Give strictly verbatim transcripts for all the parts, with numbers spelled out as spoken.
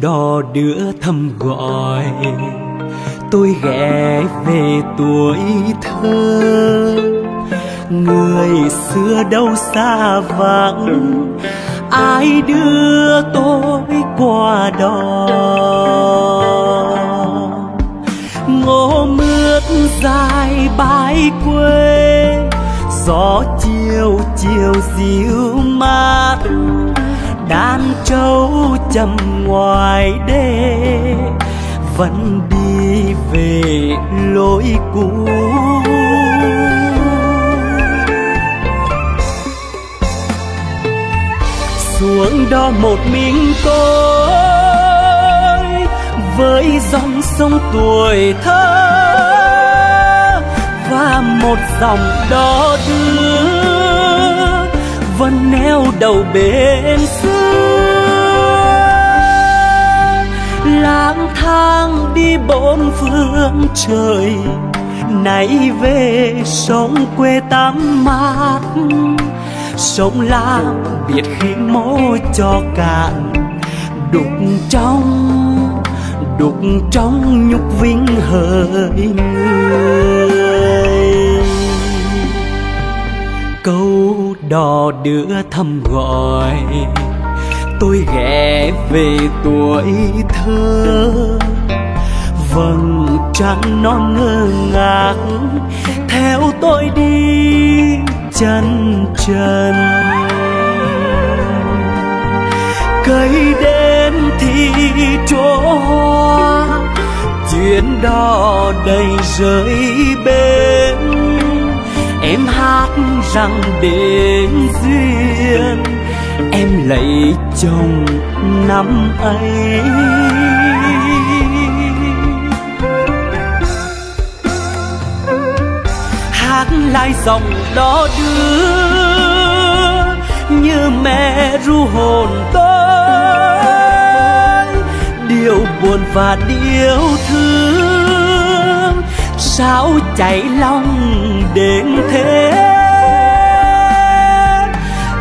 đò đưa thăm gọi, tôi ghé về tuổi thơ. Người xưa đâu xa vắng, ai đưa tôi qua đò. Ngô mướt dài bãi quê, gió chiều chiều dịu mát, đàn trâu trầm ngoài đê vẫn đi về lối cũ. Xuống đó một mình tôi với dòng sông tuổi thơ, và một dòng đó đưa vẫn neo đầu bến xưa. Lang thang đi bốn phương trời, nay về sống quê tắm mát. Sống lang biệt khi mối cho cạn, đục trong đục trong nhục vinh hỡi người. Câu đò đưa thăm gọi, tôi ghé về tuổi thơ. Vầng trăng non ngơ ngác, theo tôi đi chân trần. Cây đến thì chỗ hoa, chuyến đò đầy rơi bên. Em hát rằng đến duyên, em lấy chồng năm ấy. Hát lại dòng đó đưa như mẹ ru hồn tôi, điều buồn và điều thương sao chảy lòng đến thế.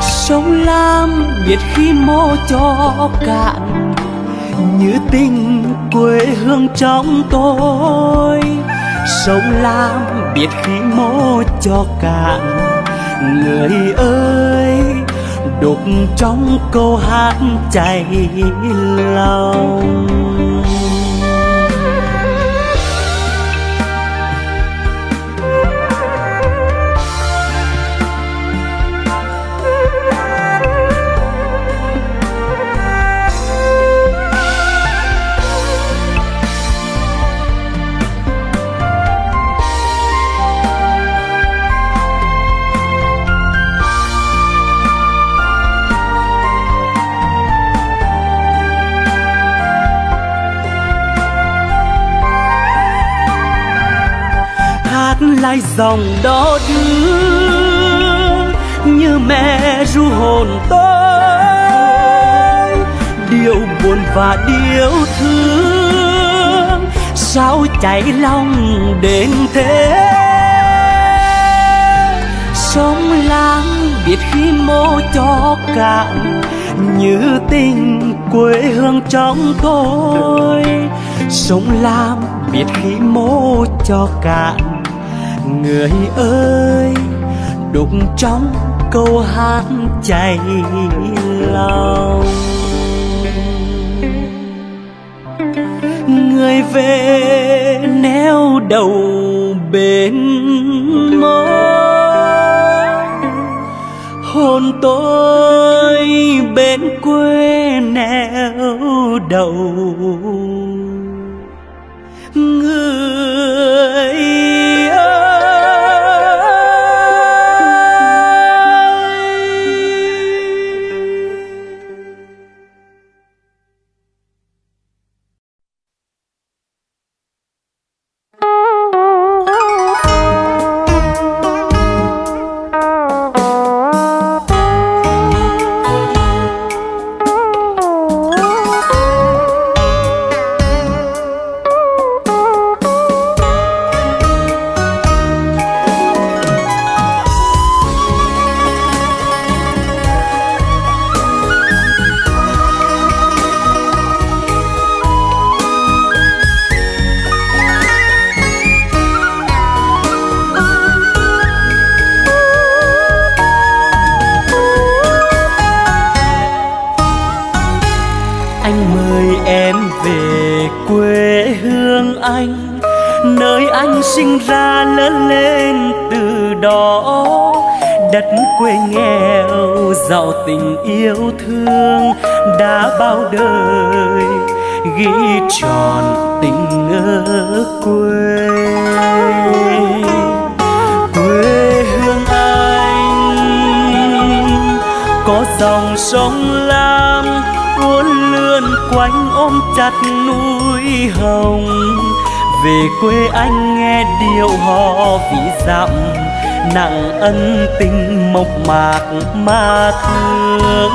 Sông lam biệt khi mô cho cạn, như tình quê hương trong tôi. Sông lam biết khi mô cho cạn, người ơi đục trong câu hát chảy lòng. Lại dòng đó đưa như mẹ ru hồn tôi, điều buồn và điều thương sao chảy lòng đến thế. Sông lam biết khi mô cho cạn, như tình quê hương trong tôi. Sông lam biết khi mô cho cạn, người ơi đục trong câu hát chảy lòng. Người về neo đầu bên môi, hồn tôi bên quê neo đầu người. anh, nơi anh sinh ra lớn lên. Từ đó đất quê nghèo giàu tình yêu thương đã bao đời ghi tròn tình ở quê. Quê hương anh có dòng sông lam uốn lượn quanh ôm chặt núi Hồng. Về quê anh nghe điệu hò ví dặm nặng ân tình mộc mạc mà thương.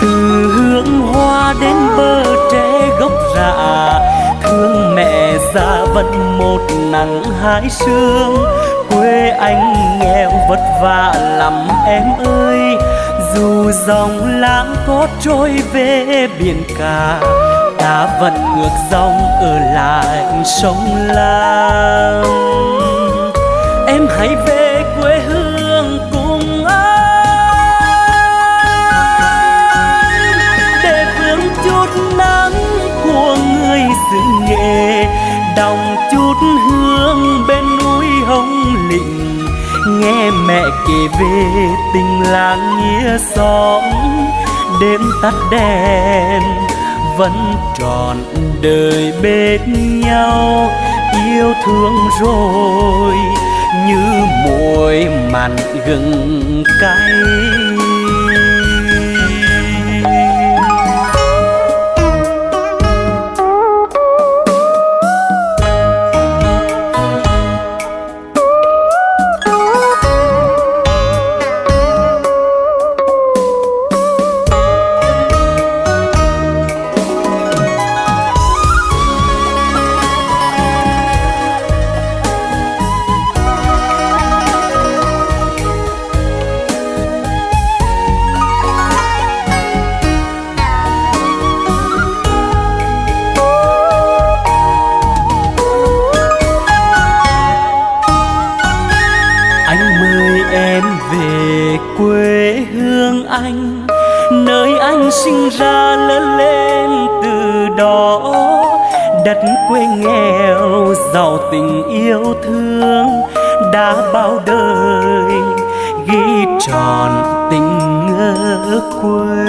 Từ hương hoa đến bờ tre gốc rạ, thương mẹ già vẫn một nắng hái sương. Quê anh nghèo vất vả lắm em ơi, dù dòng lãng có trôi về biển cả, ta vẫn ngược dòng ở lại sông Lam. Em hãy về quê hương cùng anh, để vương chút nắng của người xứ Nghệ, đồng chút hương bên núi Hồng Lĩnh. Nghe mẹ kể về tình làng nghĩa xóm, đêm tắt đèn vẫn trọn đời bên nhau. Yêu thương rồi như muối mặn gừng cay. Anh, nơi anh sinh ra lớn lên. Từ đó đất quê nghèo giàu tình yêu thương đã bao đời ghi tròn tình ở quê.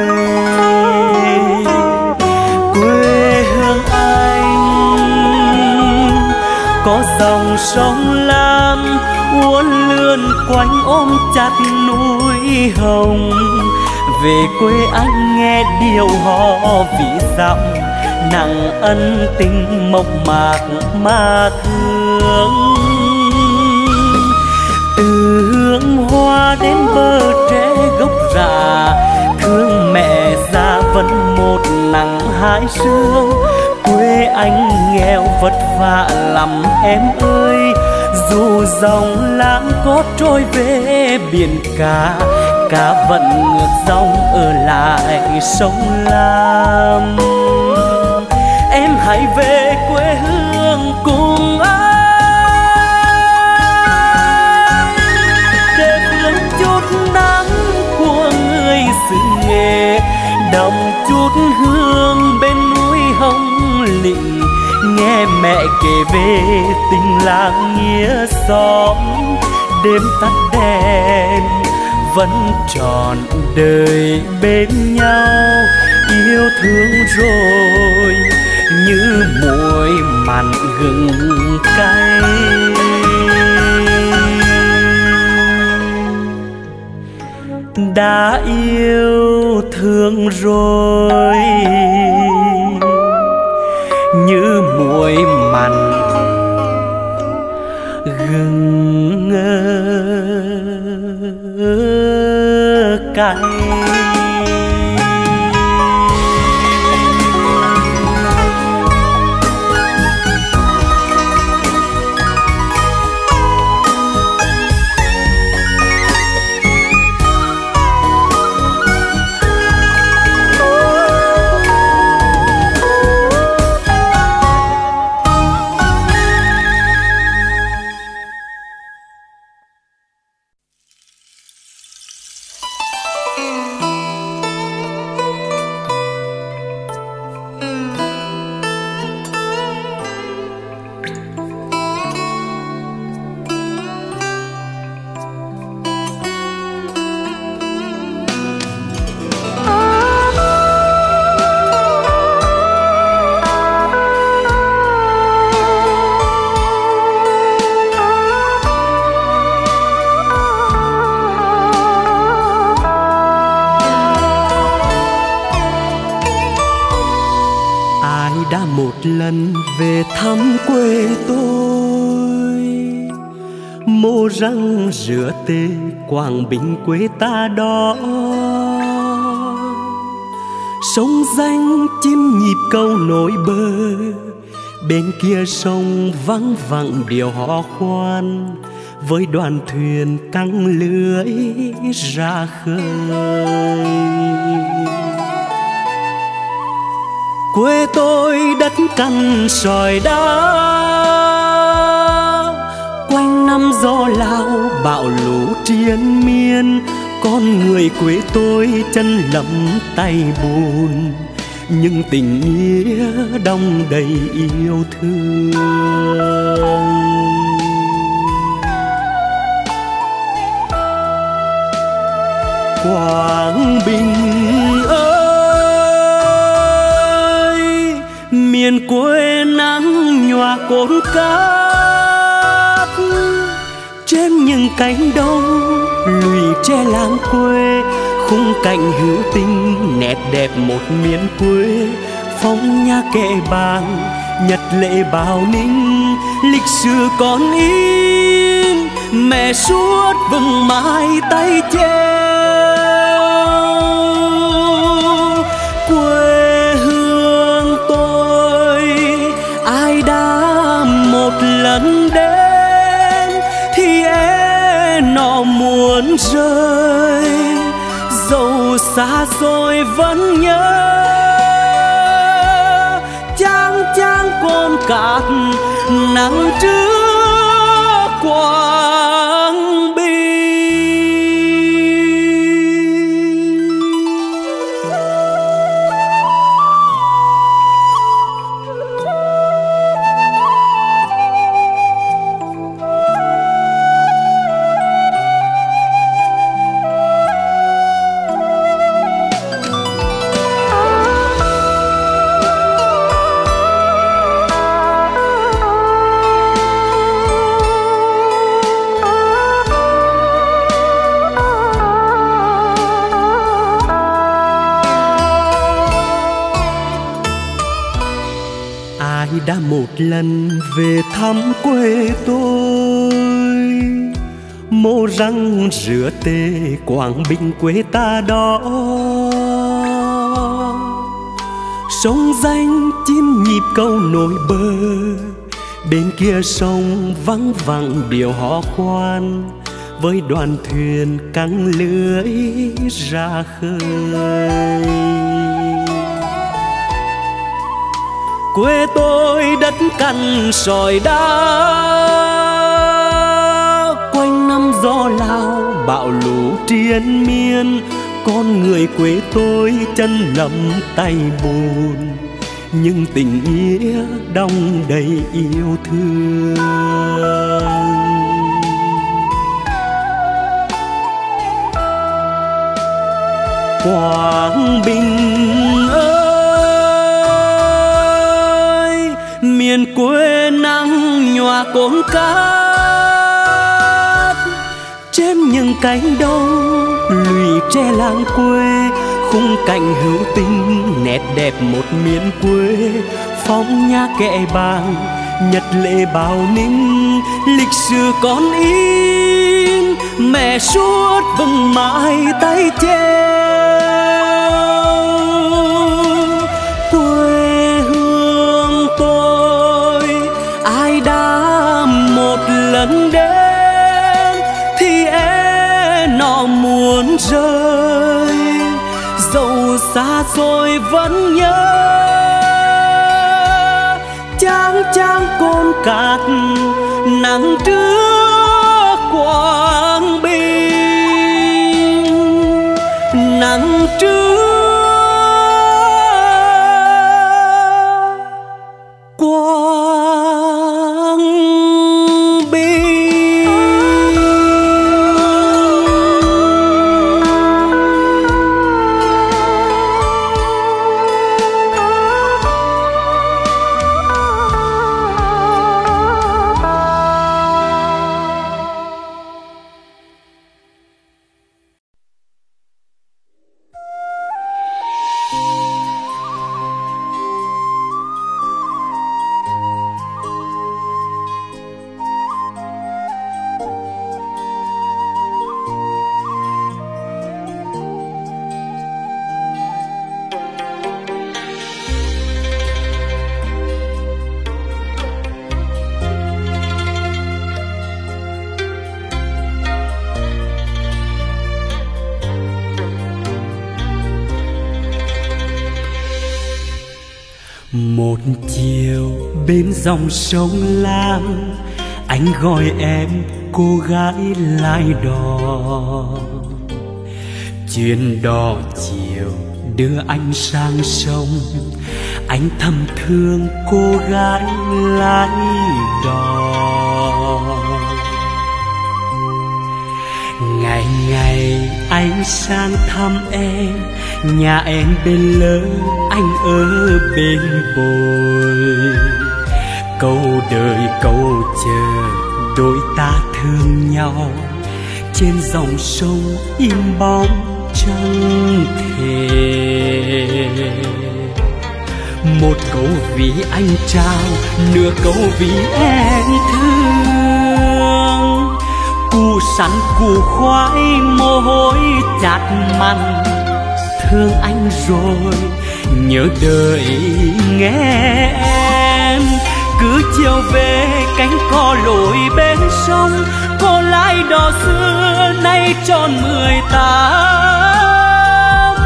Quê hương anh có dòng sông lam uốn lượn quanh ôm chặt núi Hồng. Về quê anh nghe điệu hò ví dặm nặng ân tình mộc mạc mà thương. Từ hương hoa đến bờ tre gốc rạ, thương mẹ già vẫn một nắng hái sương. Quê anh nghèo vất vả lắm em ơi, dù dòng lãng có trôi về biển cả, cá vẫn ngược dòng ở lại sông Lam. Em hãy về quê hương cùng anh, để vương chút nắng của người xứ Nghệ, đậm chút hương bên núi Hồng Lĩnh. Nghe mẹ kể về tình làng nghĩa xóm, đêm tắt đèn vẫn trọn đời bên nhau. Yêu thương rồi như muối mặn gừng cay. Đã yêu thương rồi như muối mặn gừng cay. Thank you. lần về thăm quê tôi, mô răng rửa tê Quảng Bình quê ta đó. Sông danh chim nhịp câu nổi bơ, bên kia sông vắng vẳng điều họ khoan, với đoàn thuyền căng lưới ra khơi. Quê tôi đất cằn sỏi đá, quanh năm gió lao bão lũ triền miên. Con người quê tôi chân lấm tay bùn, nhưng tình nghĩa đong đầy yêu thương. Quảng Bình ơi, miền quê nắng nhòa cồn cát, trên những cánh đồng lùi tre làng quê, khung cảnh hữu tình nét đẹp một miền quê. Phong nha kệ bàn, nhật lệ bào ninh, lịch sử còn in mẹ suốt vừng mãi tay treo. Quê hương tôi ai đã một lần đến thì e nó muốn rơi, dẫu xa rồi vẫn nhớ chang chang cồn cát nắng trước Quảng Bình. Đã một lần về thăm quê tôi, mô răng rửa tê Quảng Bình quê ta đó. Sông danh chim nhịp câu nổi bơ, bên kia sông vắng vẳng điều họ khoan, với đoàn thuyền căng lưới ra khơi. Quê tôi đất cằn sỏi đá, quanh năm gió lao bão lũ triền miên. Con người quê tôi chân lấm tay bùn, nhưng tình nghĩa đong đầy yêu thương. Quảng Bình ơi, miền quê nắng nhòa cồn cát, trên những cánh đồng lùi tre làng quê, khung cảnh hữu tình nét đẹp một miền quê. Phong nha kệ bàn, nhật lệ bào ninh, lịch sử còn in mẹ suốt vừng mãi tay treo. Quê hương tôi lần đến thì e nó muốn rơi, dẫu xa rồi vẫn nhớ chang chang cồn cát nắng trước Quảng Bình, nắng trước Quảng chiều bên dòng sông Lam, anh gọi em cô gái lái đò. Chuyến đò chiều đưa anh sang sông, anh thầm thương cô gái lái đò. Ngày ngày anh sang thăm em, nhà em bên lớn, anh ở bên bồi. Câu đời câu chờ, đôi ta thương nhau, trên dòng sông im bóng trăng thề. Một câu vì anh trao, nửa câu vì em thương. Củ sắn củ khoai mồ hôi chát mặn, thương anh rồi nhớ đời nghe em. Cứ chiều về cánh cò lội bên sông, cô lái đò xưa nay tròn mười tám.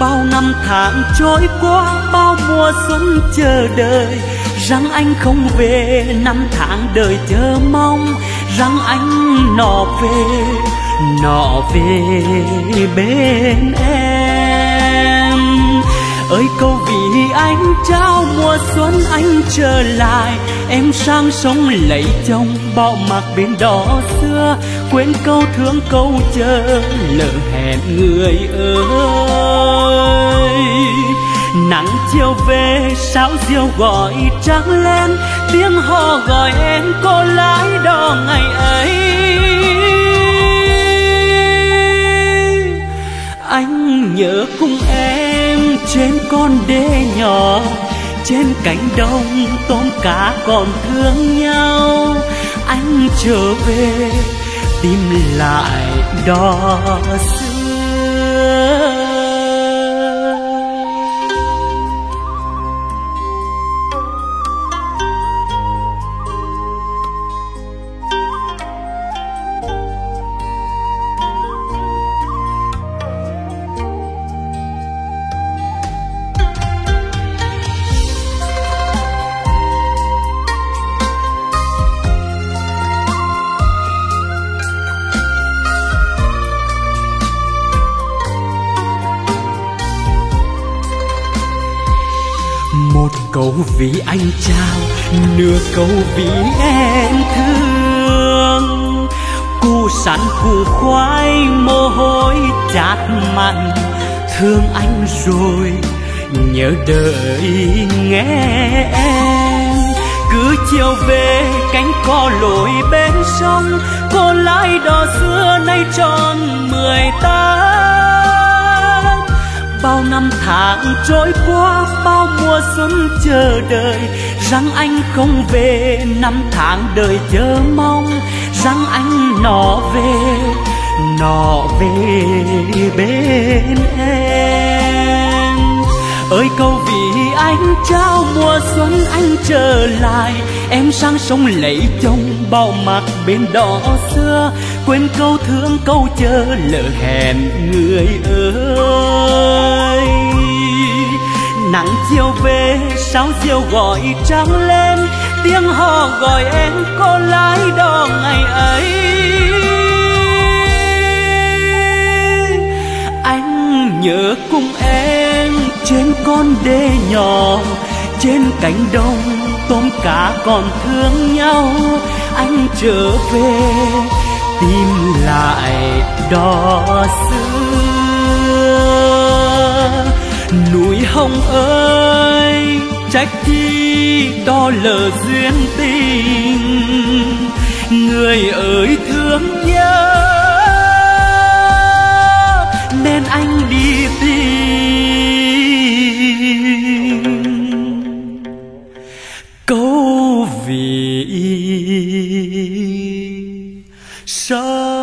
Bao năm tháng trôi qua, bao mùa xuân chờ đợi, rằng anh không về năm tháng đời chờ mong, rằng anh nọ về, nọ về bên em. Ơi câu vì anh trao, mùa xuân anh trở lại, em sang sông lấy chồng, bỏ mặc bên đó xưa, quên câu thương câu chờ, lỡ hẹn người ơi. Nắng chiều về sáo diều gọi trắng lên, tiếng hò gọi em cô lái đò ngày ấy. Anh nhớ cùng em trên con đê nhỏ, trên cánh đồng tôm cá còn thương nhau. Anh trở về tìm lại đò xưa. Câu vì anh trao, nửa câu vì em thương. Củ sắn củ khoai mồ hôi chát mặn, thương anh rồi nhớ đợi nghe em. Cứ chiều về cánh cò lội bên sông, cô lái đò xưa nay tròn mười tám. Bao năm tháng trôi qua, bao mùa xuân chờ đợi, rằng anh không về năm tháng đời chờ mong, rằng anh nọ về, nọ về bên em. Ơi câu vì anh trao, mùa xuân anh trở lại, em sang sông lấy chồng, bao mặc bên đỏ xưa, quên câu thương câu chờ, lỡ hẹn người ơi. Nắng chiều về sáo diều gọi trắng lên, tiếng hò gọi em cô lái đò ngày ấy. Anh nhớ cùng em trên con đê nhỏ, trên cánh đồng tôm cá còn thương nhau. Anh trở về tìm lại đò xưa. Núi Hồng ơi trách chi đo lờ duyên tình, người ơi thương nhớ nên anh đi tìm. Câu vì sao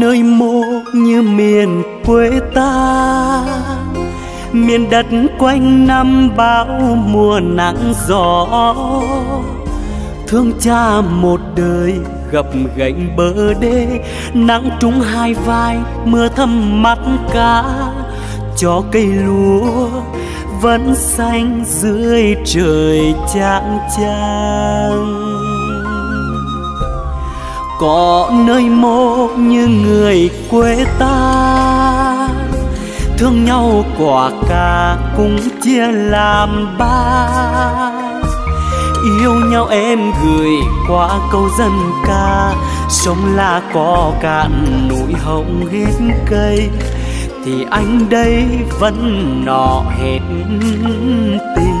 nơi mộ như miền quê ta, miền đất quanh năm bão mùa nắng gió. Thương cha một đời gập ghềnh bờ đê, nắng trúng hai vai mưa thấm mắt cá, cho cây lúa vẫn xanh dưới trời chang chang. Có nơi mộ như người quê ta, thương nhau quả cà cũng chia làm ba, yêu nhau em gửi qua câu dân ca. Sông là có cạn núi hồng hết cây, thì anh đây vẫn nọ hết tình.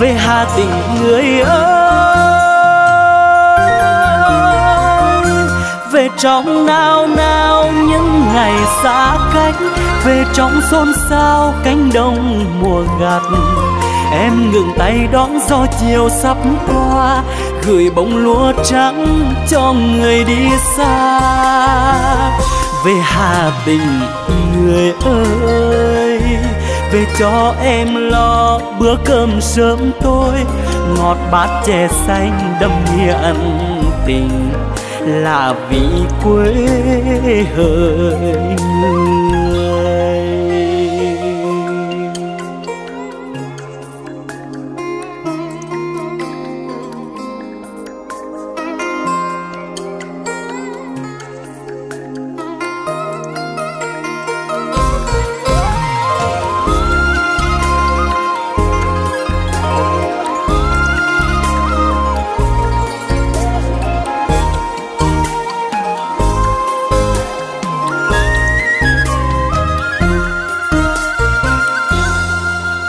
Về Hà Tĩnh người ơi, về trong nao nao những ngày xa cách, về trong xôn xao cánh đồng mùa gặt. Em ngừng tay đón gió chiều sắp qua, gửi bông lúa trắng cho người đi xa. Về Hà Tĩnh người ơi, về cho em lo bữa cơm sớm tối, ngọt bát chè xanh đậm nghĩa ân tình, là vị quê hỡi người.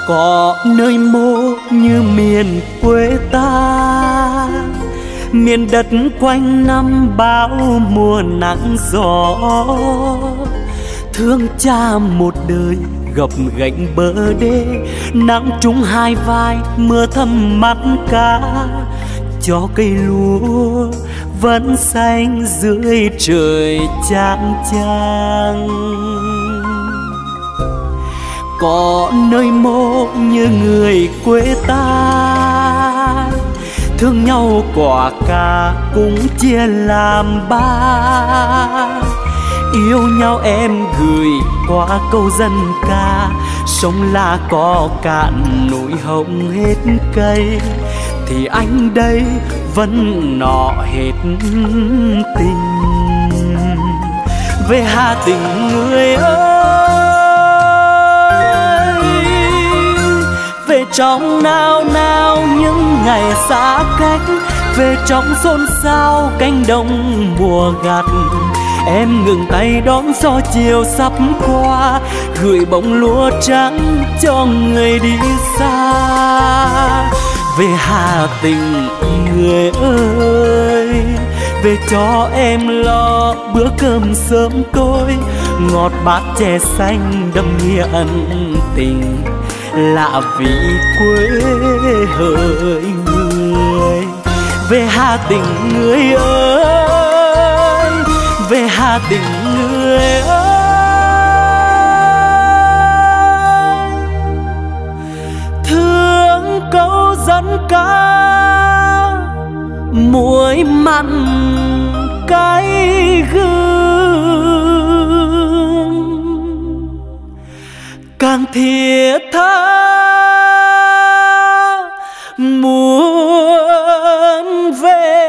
Có nơi mộ như miền quê ta, miền đất quanh năm bão mùa nắng gió. Thương cha một đời gập ghềnh bờ đê, nắng trúng hai vai mưa thấm mắt cá, cho cây lúa vẫn xanh dưới trời chang chang. Có nơi mộ như người quê ta, thương nhau quả cà cũng chia làm ba, yêu nhau em gửi qua câu dân ca. Sông là có cạn núi hồng hết cây, thì anh đây vẫn nọ hết tình. Về Hà Tĩnh người ơi, về trong nao nao những ngày xa cách, về trong xôn xao cánh đồng mùa gặt. Em ngừng tay đón gió chiều sắp qua, gửi bông lúa trắng cho người đi xa. Về Hà Tĩnh người ơi, về cho em lo bữa cơm sớm tối, ngọt bát chè xanh đậm nghĩa ân tình, là vị quê hỡi người. Về Hà Tĩnh người ơi, về Hà Tĩnh người ơi, thương câu dân ca muối mặn cái gương càng thiết tha muốn về.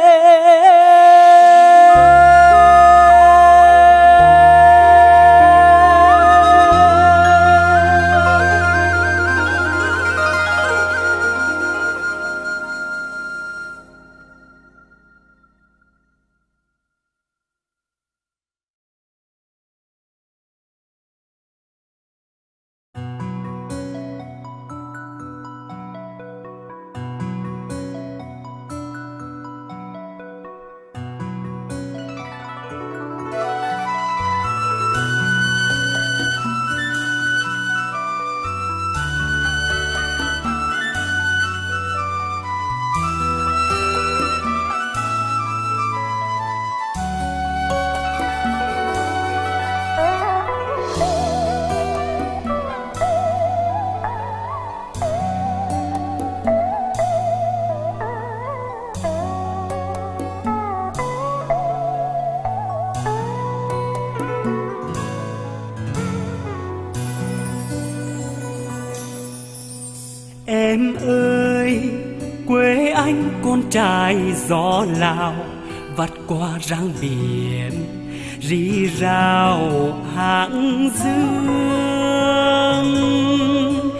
con trai gió Lào vắt qua răng biển rì rào hãng dương.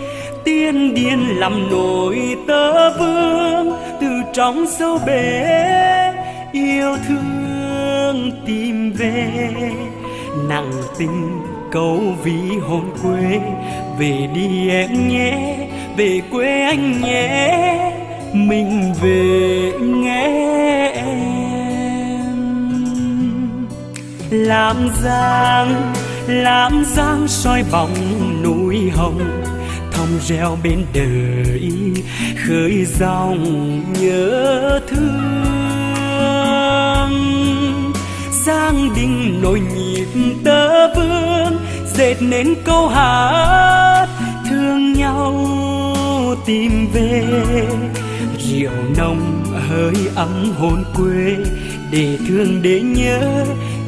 Tiên điên làm nổi tơ vương từ trong sâu bể yêu thương tìm về, nặng tình câu ví hồn quê. Về đi em nhé, về quê anh nhé, mình về nghe em. Lạm Giang, Lạm Giang soi bóng núi hồng, thông reo bên đời khơi dòng nhớ thương. Giang đình nổi nhịp tơ vương, dệt nên câu hát thương nhau tìm về. Rượu nồng hơi ấm hồn quê, để thương để nhớ,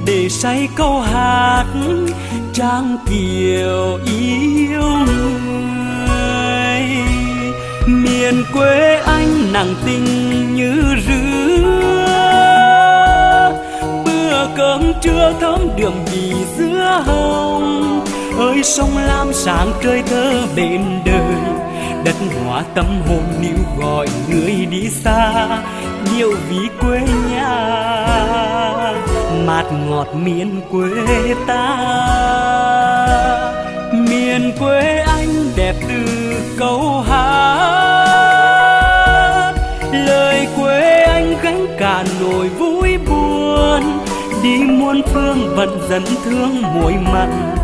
để say câu hát Trang Kiều yêu người. Miền quê anh nặng tình như rứa, bữa cơm trưa thơm đượm vị dứa hồng. Ơi sông lam sáng trời thơ bên đời, đất hóa tâm hồn níu gọi người đi xa. Nhiều vì quê nhà mạt ngọt miền quê ta. Miền quê anh đẹp từ câu hát, lời quê anh gánh cả nỗi vui buồn. Đi muôn phương vẫn dẫn thương muối mặn,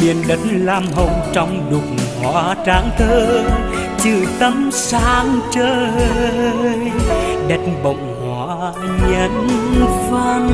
miền đất lam hồng trong đục hoa tráng thơ. Chữ tấm sáng trời đất bồng hoa nhân văn.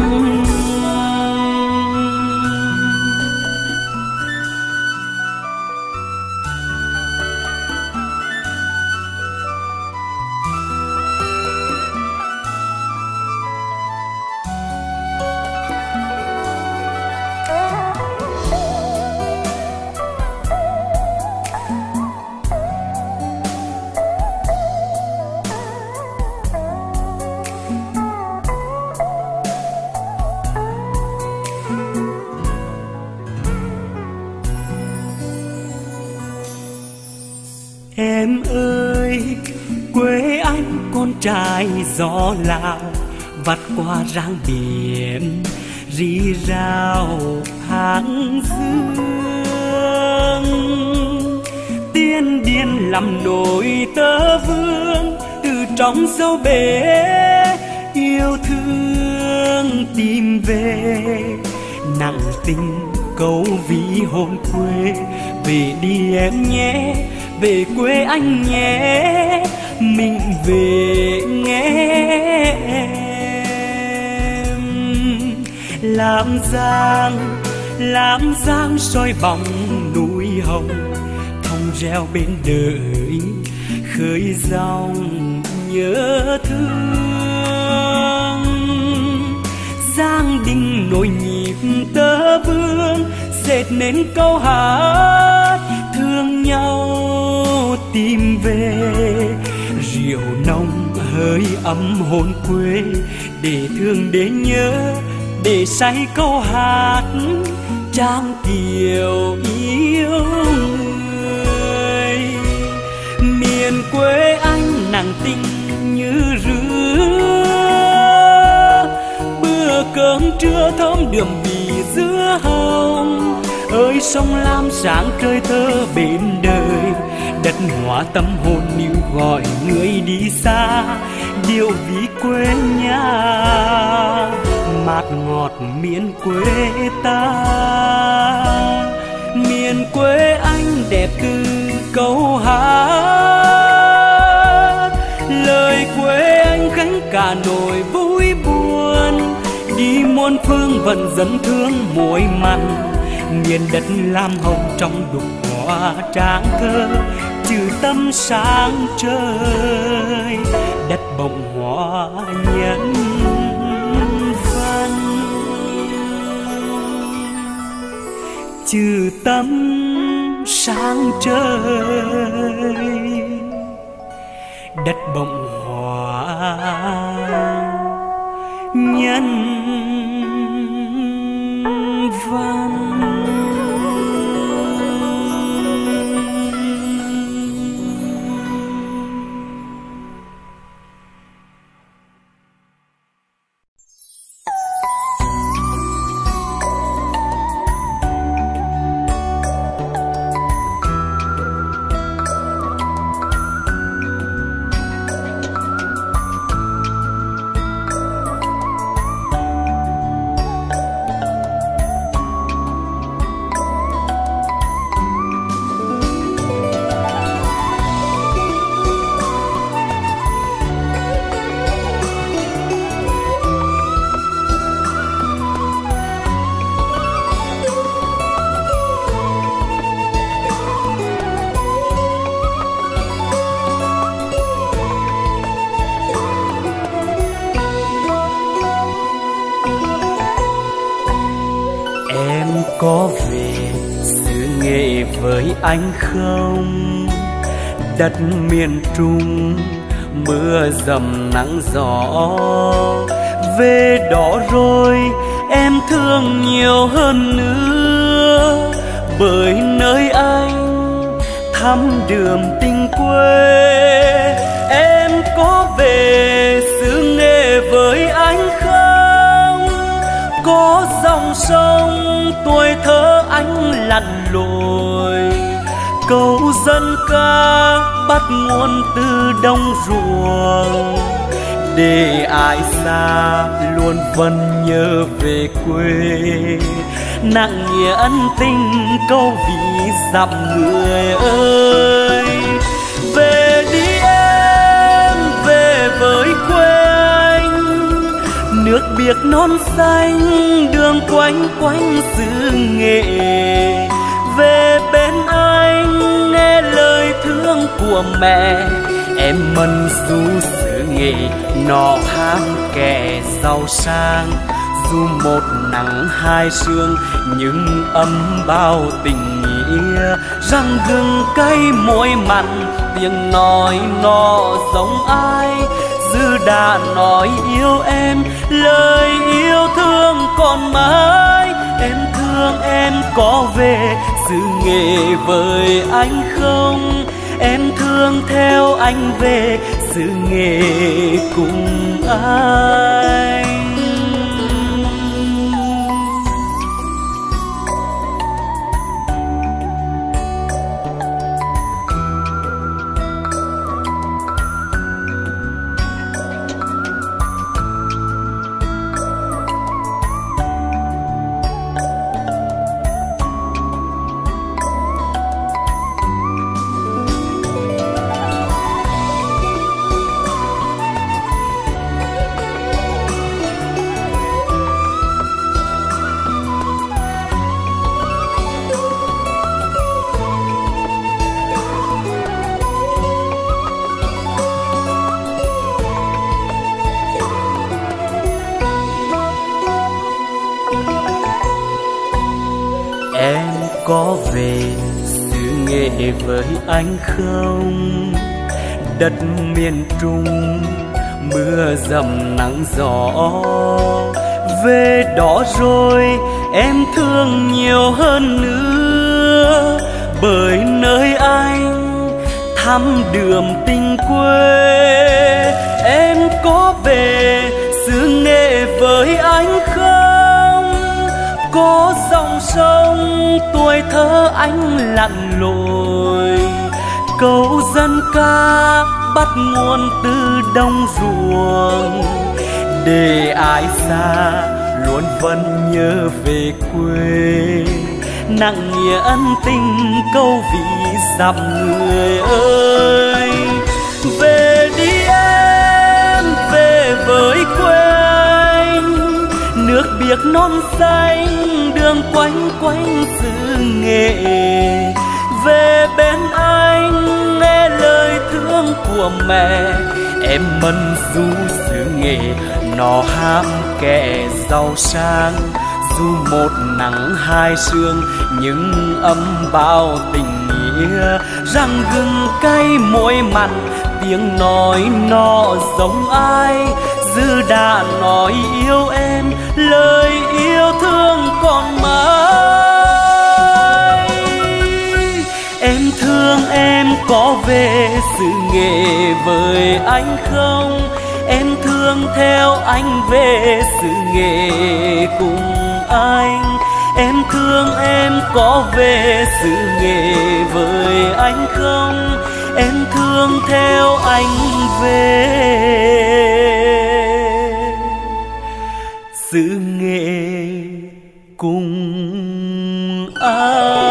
Trai gió Lào vắt qua răng biển rì rào hãng dương. Tiên điên làm nổi tơ vương, từ trong sâu bể yêu thương tìm về. Nặng tình câu ví hồn quê, về đi em nhé, về quê anh nhé, mình về nghe em. Lạm Giang, Lạm Giang soi bóng núi hồng, thông reo bên đời khơi dòng nhớ thương. Giang đình nổi nhịp tơ vương, dệt nên câu hát thương nhau tìm về. Rượu nồng hơi ấm hồn quê, để thương để nhớ, để say câu hát Trang Kiều yêu người. Miền quê anh nặng tình như rứa, bữa cơm trưa thơm đượm vị dứa hồng. Ơi sông lam sáng trời thơ bên đời, đất hóa tâm hồn níu gọi người đi xa. Điều ví quê nhà mạt ngọt miền quê ta. Miền quê anh đẹp từ câu hát, lời quê anh gánh cả nỗi vui buồn. Đi muôn phương vẫn dẫn thương muối mặn, miền đất lam hồng trong đục hoa tráng thơ. Chữ tâm sáng trời đất bồng hoa nhân văn. Chữ tâm sáng trời đất bồng hoa nhân văn. Anh không đất miền Trung mưa dầm nắng gió, về đó rồi em thương nhiều hơn nữa, bởi nơi anh thăm đường tình quê. Em có về xứ Nghệ với anh không? Có dòng sông tuổi thơ anh lặn lội, câu dân ca bắt nguồn từ đồng ruộng, để ai xa luôn vẫn nhớ về quê, nặng nghĩa ân tình câu ví dặm người ơi. Về đi em, về với quê anh, nước biếc non xanh đường quanh quanh xứ Nghệ. Về bên anh nghe lời thương của mẹ, em mân du xứ Nghệ nọ ham kẻ giàu sang, dù một nắng hai sương nhưng ấm bao tình nghĩa, răng gừng cay môi mặn tiếng nói nọ giống ai, dư đã nói yêu em lời yêu thương còn mãi. Em thương em có về xứ Nghệ với anh không? Em thương theo anh về xứ Nghệ cùng anh. Với anh không đất miền Trung mưa dầm nắng gió, về đó rồi em thương nhiều hơn nữa, bởi nơi anh thăm đường tình quê. Em có về xứ Nghệ với anh không? Có dòng sông tuổi thơ anh lặn lội, câu dân ca bắt nguồn từ đồng ruộng, để ai xa luôn vẫn nhớ về quê, nặng nghĩa ân tình câu ví dặm người ơi. Về đi em, về với quê anh, nước biếc non xanh đường quanh quanh xứ Nghệ. Về bên anh nghe lời thương của mẹ, em mân du xứ Nghệ nọ ham kẻ giàu sang, dù một nắng hai sương nhưng ấm bao tình nghĩa, răng gừng cay môi mặn tiếng nói nó giống ai, dư đã nói yêu em lời yêu thương còn mãi. Em thương em có về Xứ Nghệ với anh không? Em thương theo anh về Xứ Nghệ cùng anh. Em thương em có về Xứ Nghệ với anh không? Em thương theo anh về Xứ Nghệ cùng anh.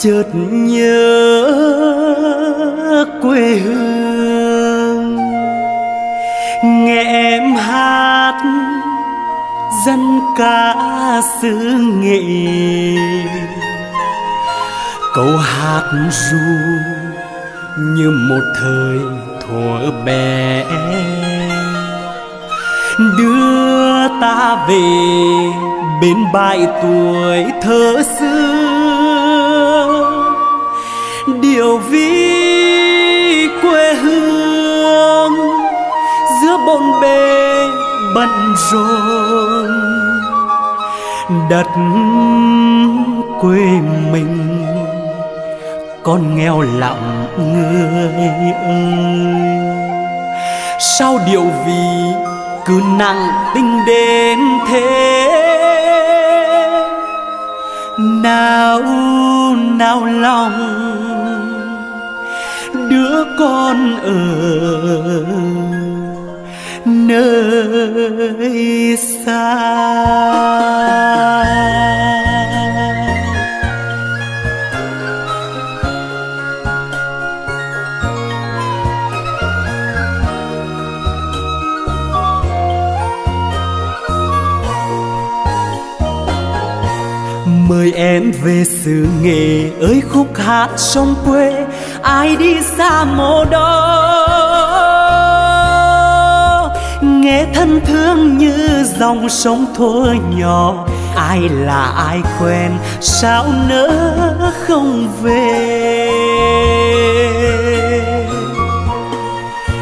Chợt nhớ quê hương, nghe em hát dân ca xứ Nghệ, câu hát ru như một thời thuở bé đưa ta về bên bãi tuổi thơ xưa. Điều ví quê hương giữa bộn bề bận rộn, đất quê mình con nghèo lắm người ơi. Sao điều ví cứ nặng tình đến thế, nào nào lòng đứa con ở nơi xa. Mời em về Xứ Nghệ ơi, khúc hát trong quê ai đi xa mồ đó nghe thân thương như dòng sông thuở nhỏ. Ai là ai quen sao nỡ không về.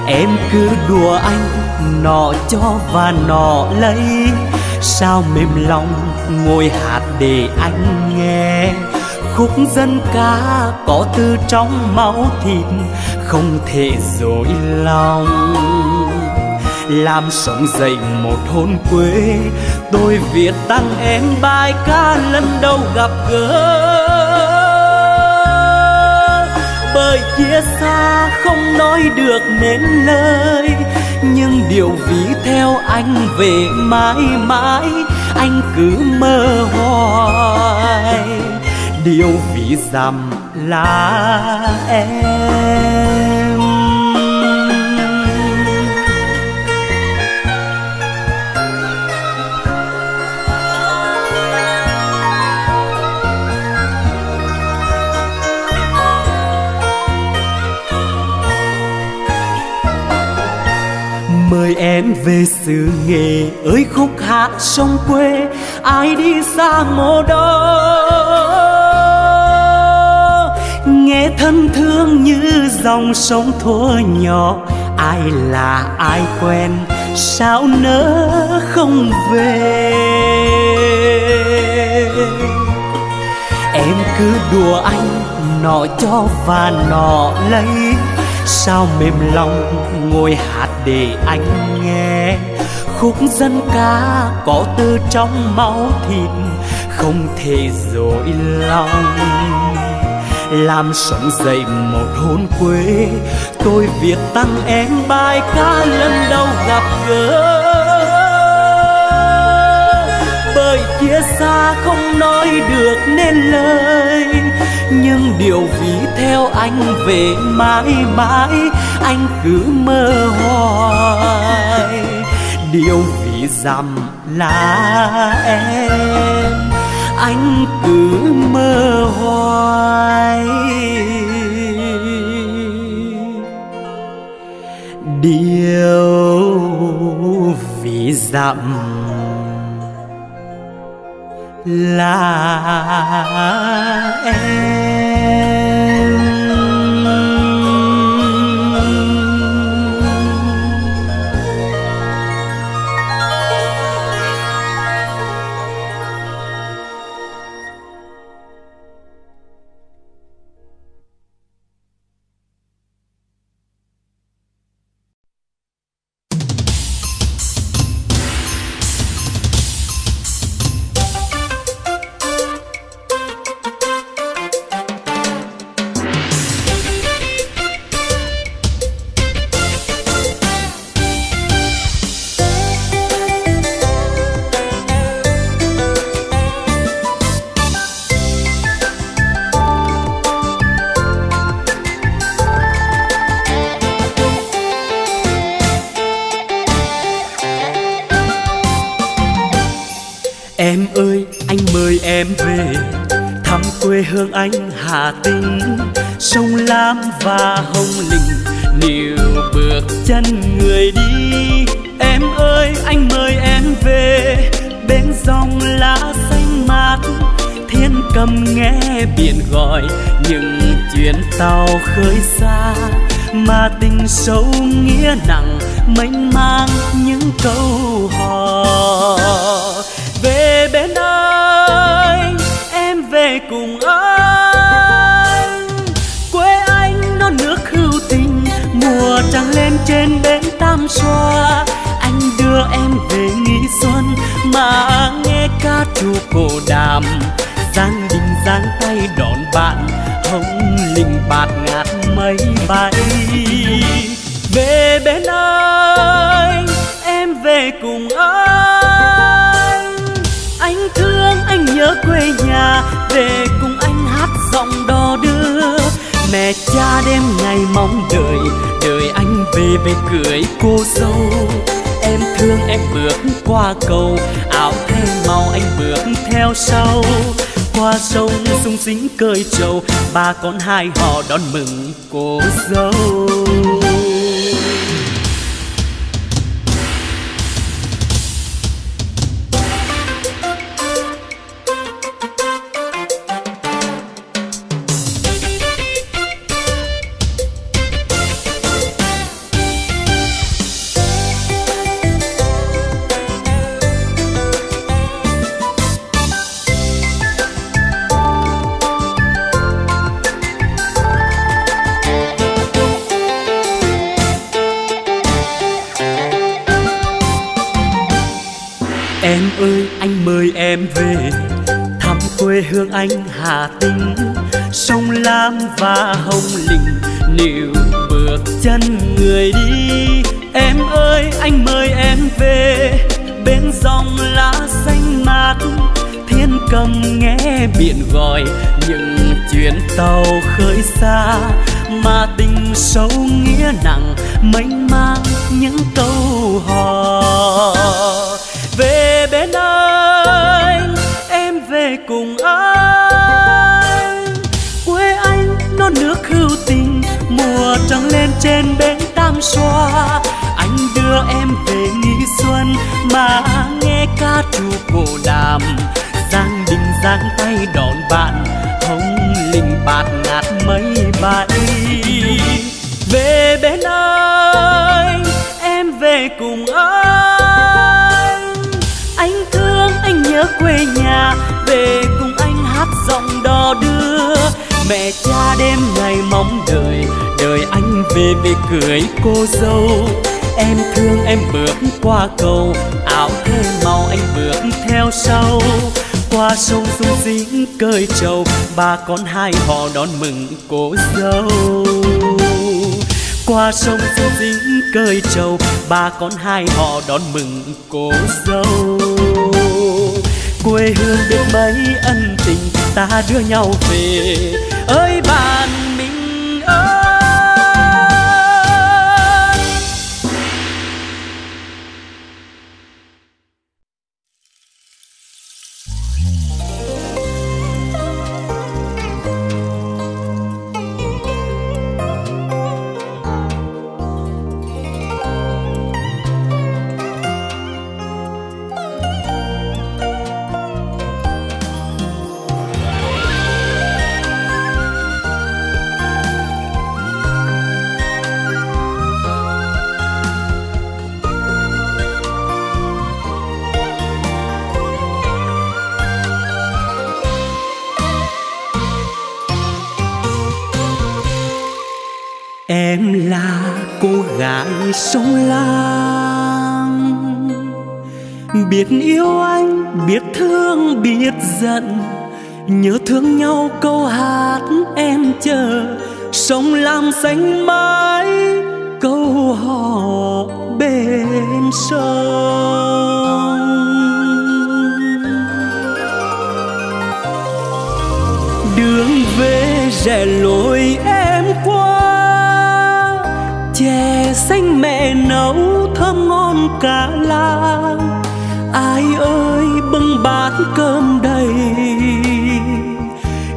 Em cứ đùa anh nọ cho và nọ lấy, sao mềm lòng ngồi hát để anh nghe. Khúc dân ca có từ trong máu thịt không thể dối lòng, làm sống dậy một hồn quê. Tôi viết tặng em bài ca lần đầu gặp gỡ, bởi chia xa không nói được nên lời, nhưng điều ví theo anh về mãi mãi. Anh cứ mơ hoài điều ví dặm là em. Mời em về Xứ Nghệ ơi, khúc hát sông quê ai đi xa mồ đó nghe thân thương như dòng sông thuở nhỏ. Ai là ai quen sao nỡ không về. Em cứ đùa anh nọ cho và nọ lấy, sao mềm lòng ngồi hát để anh nghe. khúc dân ca có từ trong máu thịt không thể dối lòng, làm sống dậy một hồn quê. Tôi viết tặng em bài ca lần đầu gặp gỡ, bởi kia xa không nói được nên lời, nhưng điều ví theo anh về mãi mãi anh cứ mơ hoài. Điều ví dặm là em anh cứ mơ hoài. Điều ví dặm là em. Anh Hà Tĩnh, sông Lam và Hồng Lĩnh níu bước chân người đi. Em ơi, anh mời em về bên dòng lá xanh mát, thiên cầm nghe biển gọi những chuyến tàu khơi xa. Mà tình sâu nghĩa nặng mênh mang những câu hò về bên anh, em về cùng anh. Trăng lên trên bến Tam Xoa, anh đưa em về nghỉ xuân mà nghe ca trù cổ đàm. Giang Đình giang tay đón bạn, Hồng Lĩnh bạt ngát mây bay. Về bên anh, em về cùng anh. Anh thương, anh nhớ quê nhà, về cùng anh hát giọng đò đưa. Mẹ cha đêm ngày mong đợi, đợi anh về về cưới cô dâu. Em thương em bước qua cầu, áo thay màu anh bước theo sau. Qua sông sung sính cơi trầu, ba con hai họ đón mừng cô dâu. Hương anh Hà Tĩnh, sông Lam và Hồng Lĩnh níu bước chân người đi. Em ơi, anh mời em về bên dòng lá xanh mát, thiên cầm nghe biển gọi những chuyến tàu khơi xa. Mà tình sâu nghĩa nặng mênh mang những câu hò về bên anh, em về cùng anh. Quê anh non nước hữu tình, mùa trăng lên trên bến Tam Xoa, anh đưa em về nghỉ xuân mà nghe ca trù cổ đàm. Giang Đình giang tay đón bạn, Hồng Lĩnh bạt ngát mây bay. Về bên anh, em về cùng anh. Anh thương, anh nhớ quê nhà, về cùng anh hát giọng đò đưa. Mẹ cha đêm ngày mong đợi, đợi anh về về cưới cô dâu. em thương em bước qua cầu, áo thêm màu anh bước theo sau. Qua sông xuống dính cơi trầu, bà con hai họ đón mừng cô dâu. Qua sông xuống dính cơi trầu, bà con hai họ đón mừng cô dâu. Quê hương biết mấy ân tình, ta đưa nhau về ơi bạn mình ơi. Em là cô gái sông Lam, biết yêu anh, biết thương, biết giận. Nhớ thương nhau câu hát em chờ, sông Lam xanh mãi câu hò bên sông. Đường về rẽ lối em qua, chè xanh mẹ nấu thơm ngon cả làng. Ai ơi bưng bát cơm đầy,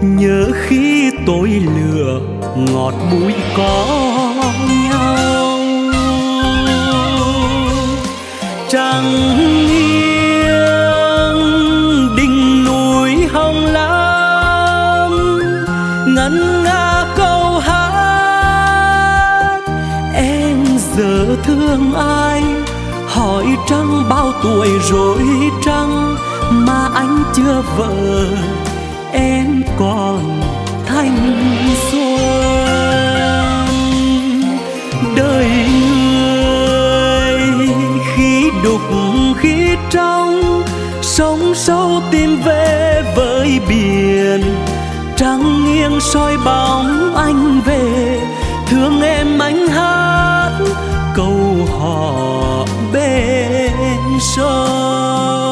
nhớ khi tối lửa ngọt bụi có nhau. Trăng nghiêng đỉnh núi hồng lam, ngân nga câu hát em giờ thương ai. Hỏi Trăng bao tuổi rồi Trăng, mà anh chưa vợ, em còn thanh xuân. Đời người khí đục khí trong, sống sâu tìm về với biển. Trăng nghiêng soi bóng anh về, thương em anh hát câu hò bên sông.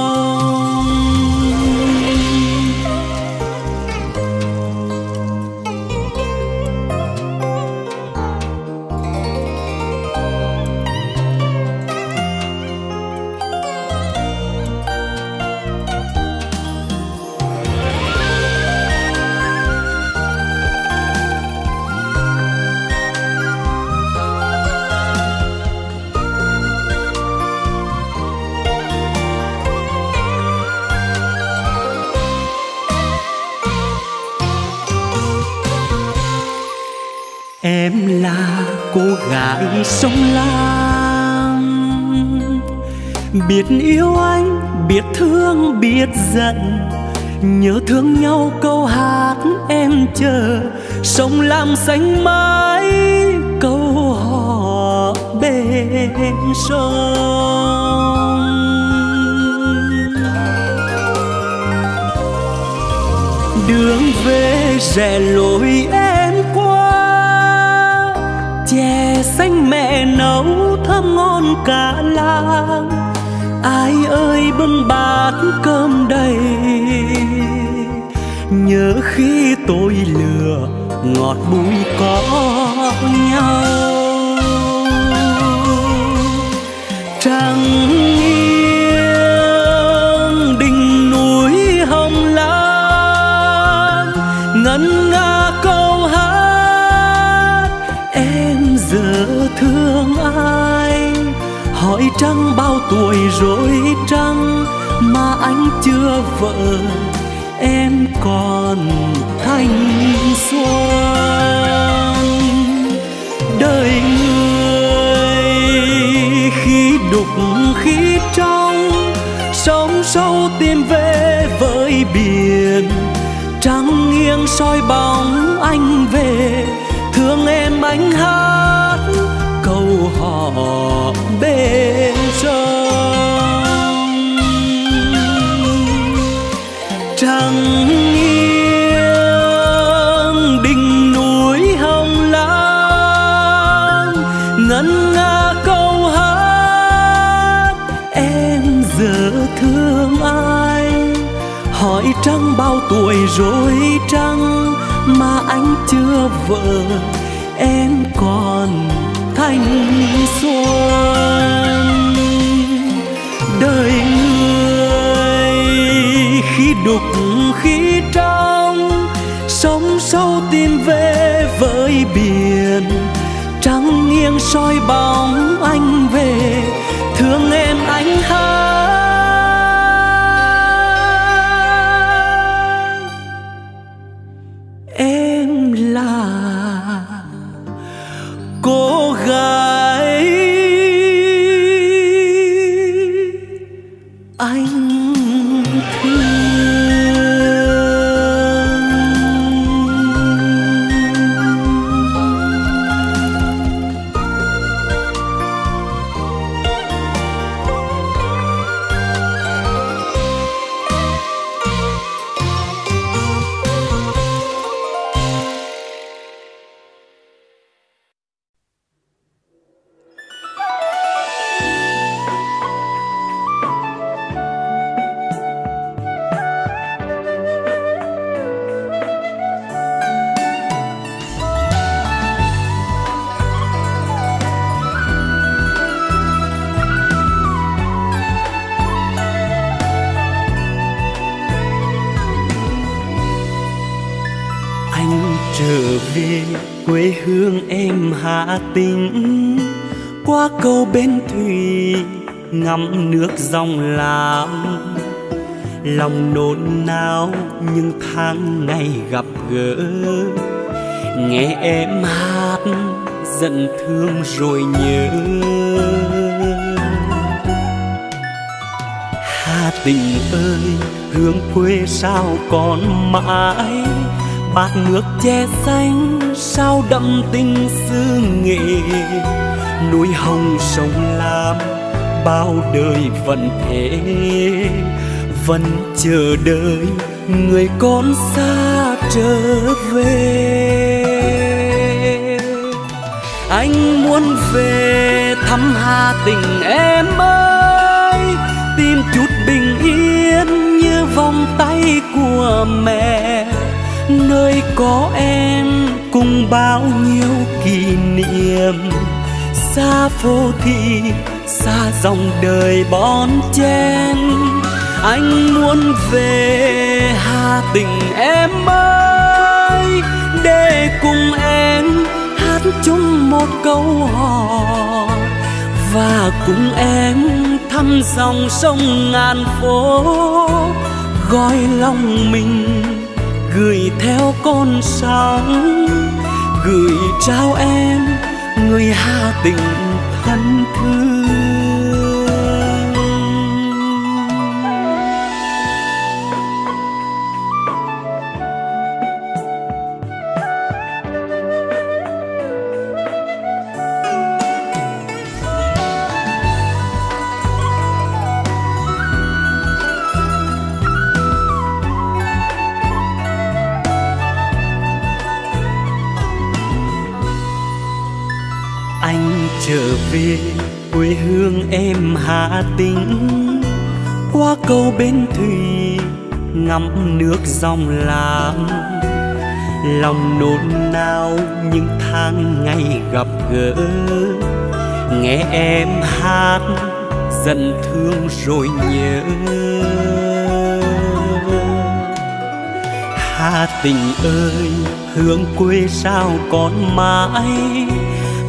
Em là cô gái sông Lam, biết yêu anh, biết thương, biết giận. Nhớ thương nhau câu hát em chờ, sông Lam xanh mãi câu hò bên sông. Đường về rẽ lối em qua, chè xanh mẹ nấu thơm ngon cả làng. Ai ơi bưng bát cơm đầy, nhớ khi tôi lừa ngọt bụi có nhau. Trăng nghiêng đỉnh núi hồng lam, ngân nga câu hát giờ thương ai. Hỏi Trăng bao tuổi rồi Trăng, mà anh chưa vợ, em còn thanh xuân. Đời người khí đục khí trong, sống sâu tìm về với biển. Trăng nghiêng soi bóng anh về, thương em anh hát câu hò bên sông trăng nghiêng đỉnh núi hồng lam ngân nga câu hát em giờ thương ai hỏi trăng bao tuổi rồi trăng mà anh chưa vợ em còn thanh xuân đời người khi đục khi trong sống sâu tin về với biển trăng nghiêng soi bóng anh về thương em anh hát em là cô gái anh quê hương em Hà Tĩnh qua cầu bến thủy ngắm nước dòng Lam lòng nôn nao những tháng ngày gặp gỡ nghe em hát giận thương rồi nhớ Hà Tĩnh ơi hương quê sao còn mãi bát nước che xanh sao đậm tình xứ Nghệ núi hồng sông Lam bao đời vẫn thế vẫn chờ đợi người con xa trở về anh muốn về thăm Hà Tĩnh em ơi tìm chút bình yên như vòng tay của mẹ nơi có em cùng bao nhiêu kỷ niệm xa phố thị xa dòng đời bon chen anh muốn về Hà Tĩnh em ơi để cùng em hát chung một câu hò và cùng em thăm dòng sông ngàn phố gói lòng mình gửi theo con sóng gửi trao em người Hà Tĩnh thân thương trở về quê hương em Hà Tĩnh qua cầu bến thủy ngắm nước dòng Lam lòng nôn nao những tháng ngày gặp gỡ nghe em hát giận thương rồi nhớ Hà Tĩnh ơi hương quê sao còn mãi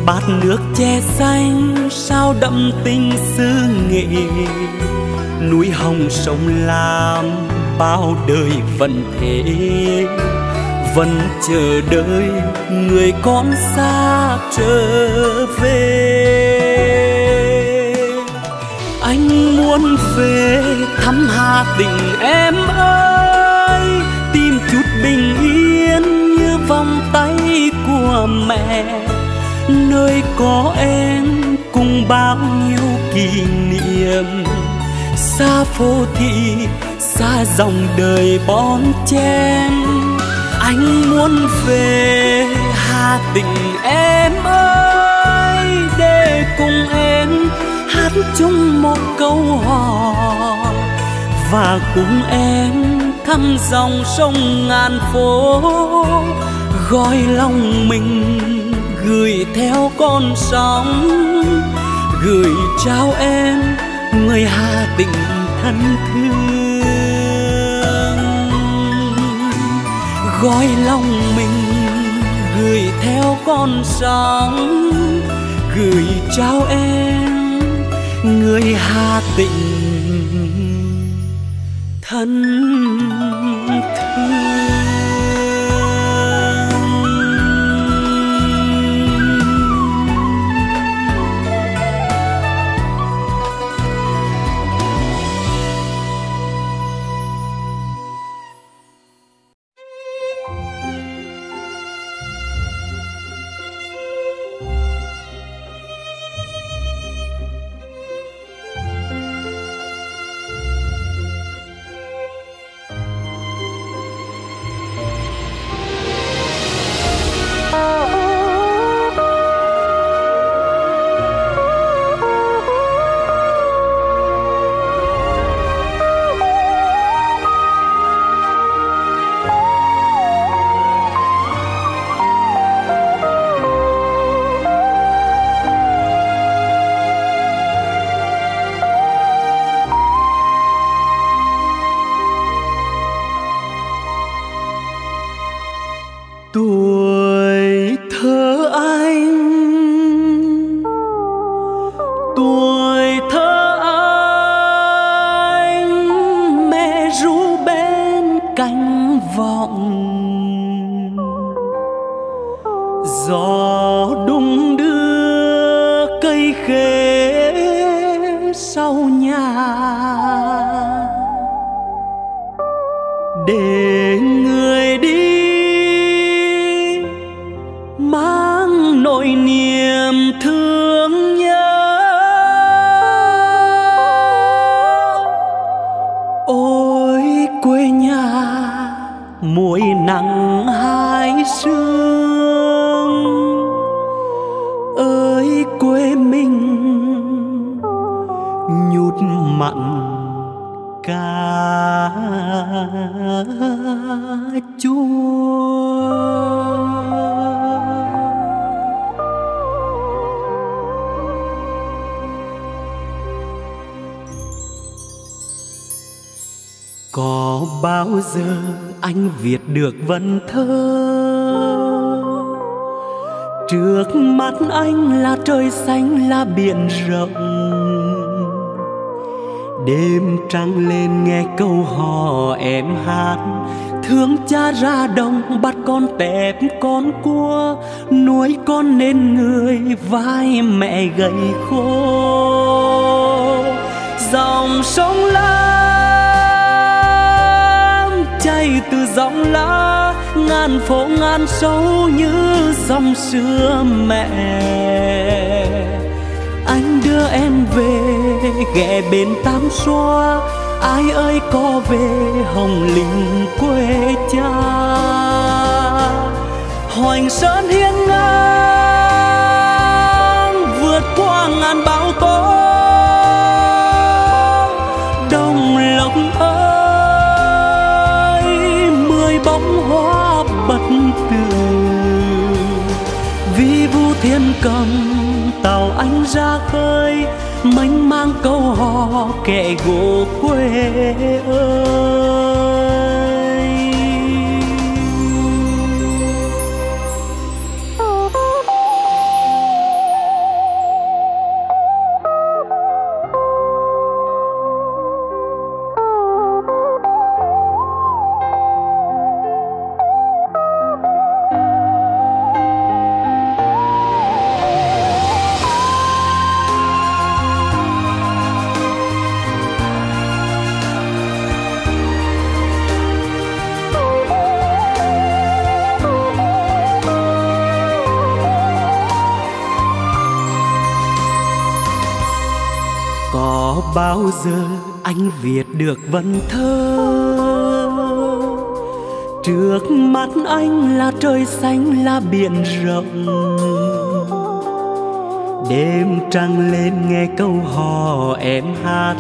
bát nước che xanh sao đậm tình xứ Nghệ núi hồng sông Lam bao đời vẫn thế vẫn chờ đợi người con xa trở về anh muốn về thăm Hà Tĩnh em ơi tìm chút bình yên như vòng tay của mẹ nơi có em cùng bao nhiêu kỷ niệm xa phố thị, xa dòng đời bon chen. Anh muốn về Hà Tĩnh em ơi, để cùng em hát chung một câu hò và cùng em thăm dòng sông ngàn phố, gói lòng mình gửi theo con sóng, gửi trao em người Hà Tĩnh thân thương. Gói lòng mình gửi theo con sóng, gửi trao em người Hà Tĩnh thân thương. Có bao giờ anh viết được vần thơ, trước mắt anh là trời xanh là biển rộng. Đêm trăng lên nghe câu hò em hát, thương cha ra đồng bắt con tép con cua, nuôi con nên người vai mẹ gầy khô. Dòng sông lam chảy từ dòng lá, ngàn phố ngàn sâu như dòng xưa mẹ. Anh đưa em về ghé bên Tam Xoa, ai ơi có về hồng linh quê cha. Hoành sơn hiên ngang vượt qua ngàn bão tố, đồng lộc ơi mười bóng hoa bất tường. Vì vu thiên cầm tàu anh ra khơi, mênh mang câu hò kẻ gỗ quê ơi. Có bao giờ anh viết được vần thơ? Trước mắt anh là trời xanh là biển rộng. Đêm trăng lên nghe câu hò em hát.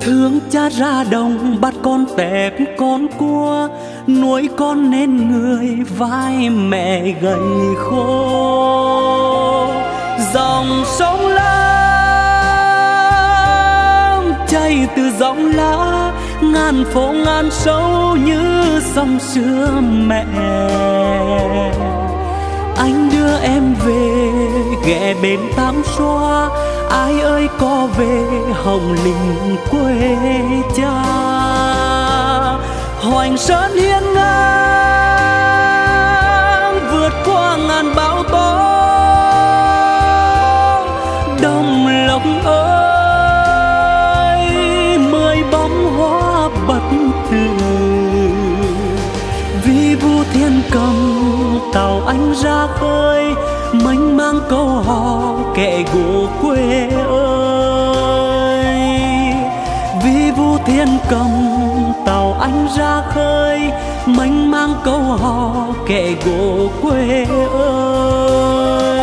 Thương cha ra đồng bắt con tép con cua, nuôi con nên người vai mẹ gầy khô. Dòng sông Lam chảy từ giọng lá, ngàn phố ngàn sâu như dòng xưa mẹ. Anh đưa em về ghé bên Tám Xoa, ai ơi có về hồng linh quê cha. Hoành sơn hiên ngang vượt qua ngàn bão tố, Đồng Lộc ơi mười bóng hoa bất tử. Vì vu thiên cầm tàu anh ra khơi, mênh mang câu hò kệ gỗ quê ơi. Vì vu thiên cầm tàu anh ra khơi, mênh mang câu hò kệ gỗ quê ơi.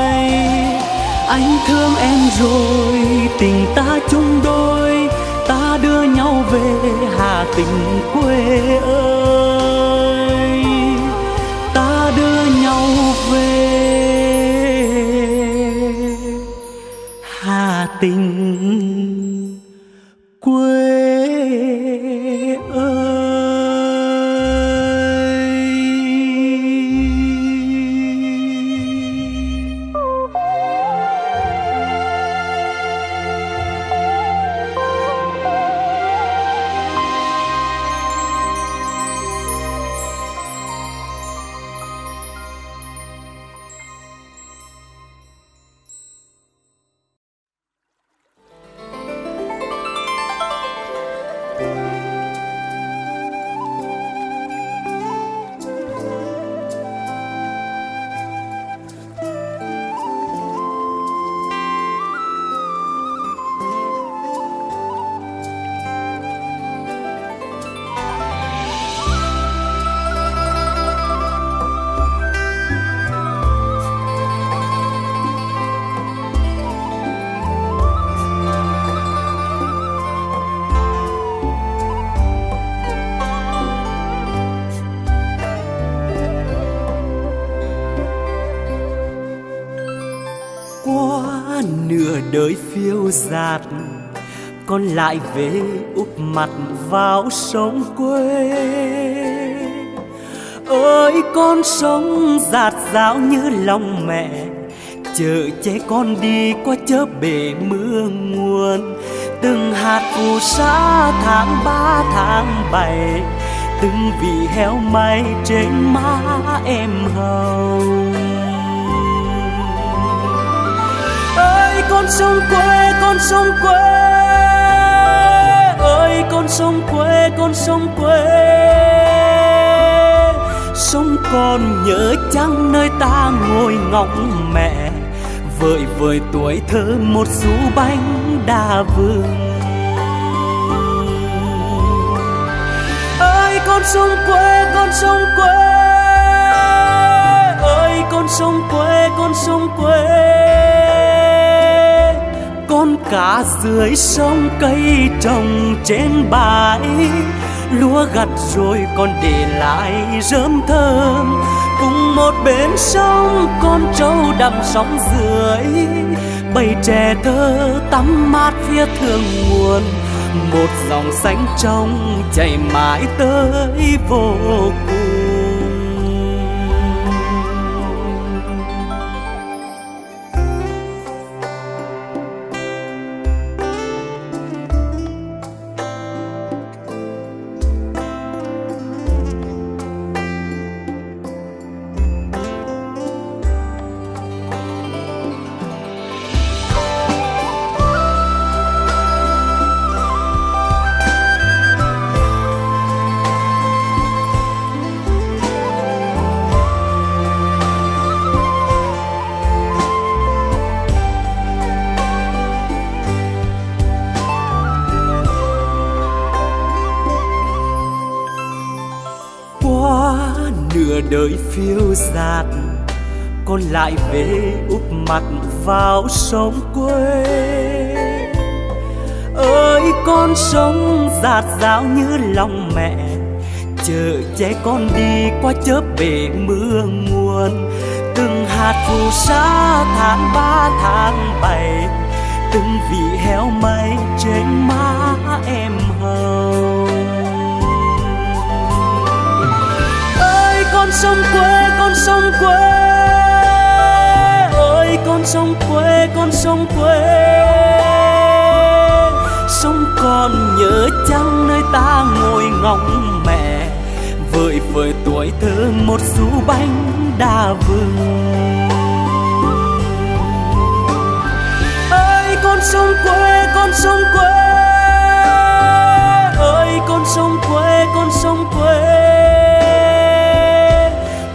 Anh thương em rồi tình ta chung đôi, ta đưa nhau về Hà Tĩnh quê ơi. Ta đưa nhau về Hà Tĩnh quê ơi. Đời phiêu dạt con lại về úp mặt vào sông quê ơi. Con sông dạt dạo như lòng mẹ, chở che con đi qua chớp bể mưa nguồn. Từng hạt phù sa tháng ba tháng bảy, từng vị heo may trên má em hồng. Con sông quê, con sông quê ơi, con sông quê, con sông quê. Sông còn nhớ chăng nơi ta ngồi ngóng mẹ, vợi vợi tuổi thơ một xu bánh đa vương. Ơi con sông quê, con sông quê ơi, con sông quê, con sông quê. Con cá dưới sông cây trồng trên bãi, lúa gặt rồi còn để lại rơm thơm. Cùng một bên sông con trâu đằm sóng dưới, bầy trẻ thơ tắm mát phía thượng nguồn. Một dòng xanh trong chảy mãi tới vô cùng. nửa đời phiêu dạt, con lại về úp mặt vào sông quê. Ơi con sông dạt dào như lòng mẹ, chờ che con đi qua chớp bể mưa nguồn. Từng hạt phù sa tháng ba tháng bảy, từng vị héo mây trên má em hồng. Ơi con sông quê, con sông quê, ơi con sông quê, con sông quê, sông còn nhớ chăng nơi ta ngồi ngóng mẹ, vơi vơi tuổi thơ một xu bánh đa vương. Ơi con sông quê, con sông quê, ơi con sông quê, con sông quê,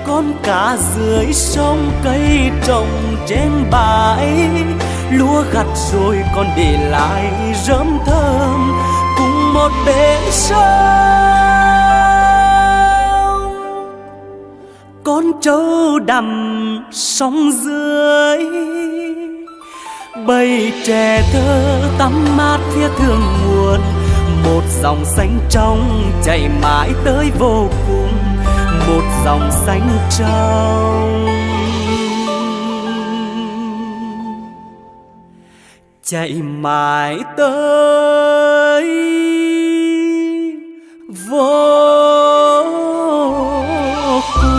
con cá dưới sông cây trồng trên bãi, lúa gặt rồi còn để lại rơm thơm cùng một bể sông. Con trâu đầm sông dưới, bầy trẻ thơ tắm mát phía thượng nguồn. Một dòng xanh trong chảy mãi tới vô cùng, một dòng xanh trong chạy mãi tới vô cùng.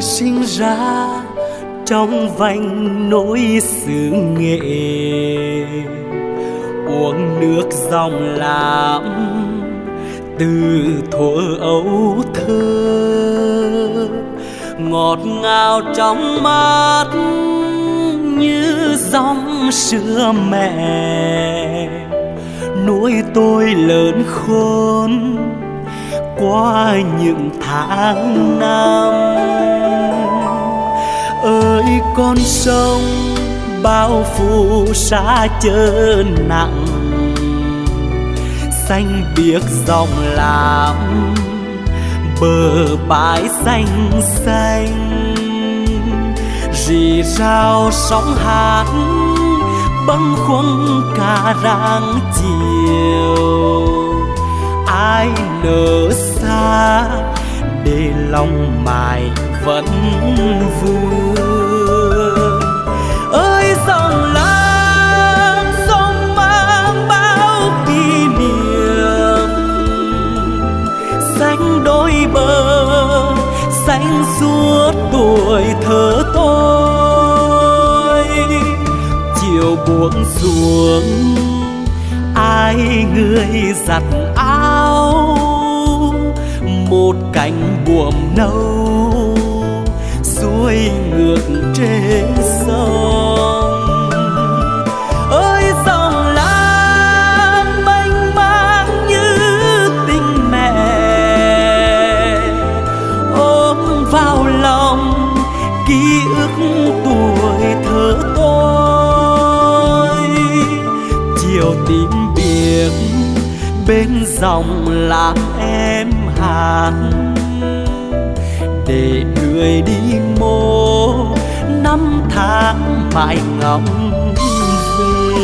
Sinh ra trong vành nỗi xứ Nghệ, uống nước dòng Lam từ thuở ấu thơ, ngọt ngào trong mát như dòng sữa mẹ. Nuôi tôi lớn khôn qua những tháng năm. Ơi con sông bao phủ xa chớ nặng, xanh biếc dòng Lam bờ bãi xanh xanh. Rì rào sóng hát bâng khuâng cả rạng chiều, ai nỡ xa để lòng mài vẫn vương. Ơi dòng Lam sông mang bao kỷ niệm, xanh đôi bờ xanh suốt tuổi thơ tôi. Chiều buông xuống ai người giặt áo, một cánh buồm nâu xuôi ngược trên sông. Ơi dòng Lam mênh mang như tình mẹ, ôm vào lòng ký ức tuổi thơ tôi. Chiều tím biếc bên dòng Lam em hát để người đi mô năm tháng mãi ngóng về.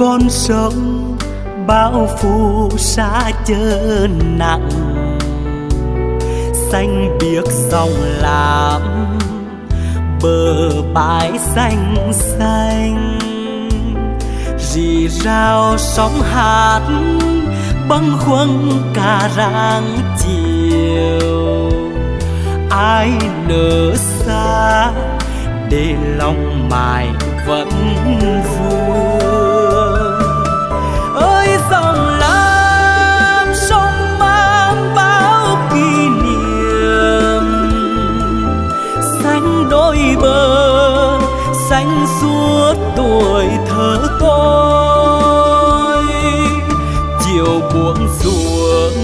con sông bao phủ xa chớ nặng, xanh biếc dòng làm bờ bãi xanh xanh. Rì rào sóng hát bâng khuâng cả rạng chiều, ai nỡ xa để lòng mài vẫn vương. Ơi dòng lam sông mang bao kỷ niệm, xanh đôi bờ xanh suốt tuổi thơ tôi. Chiều buông xuống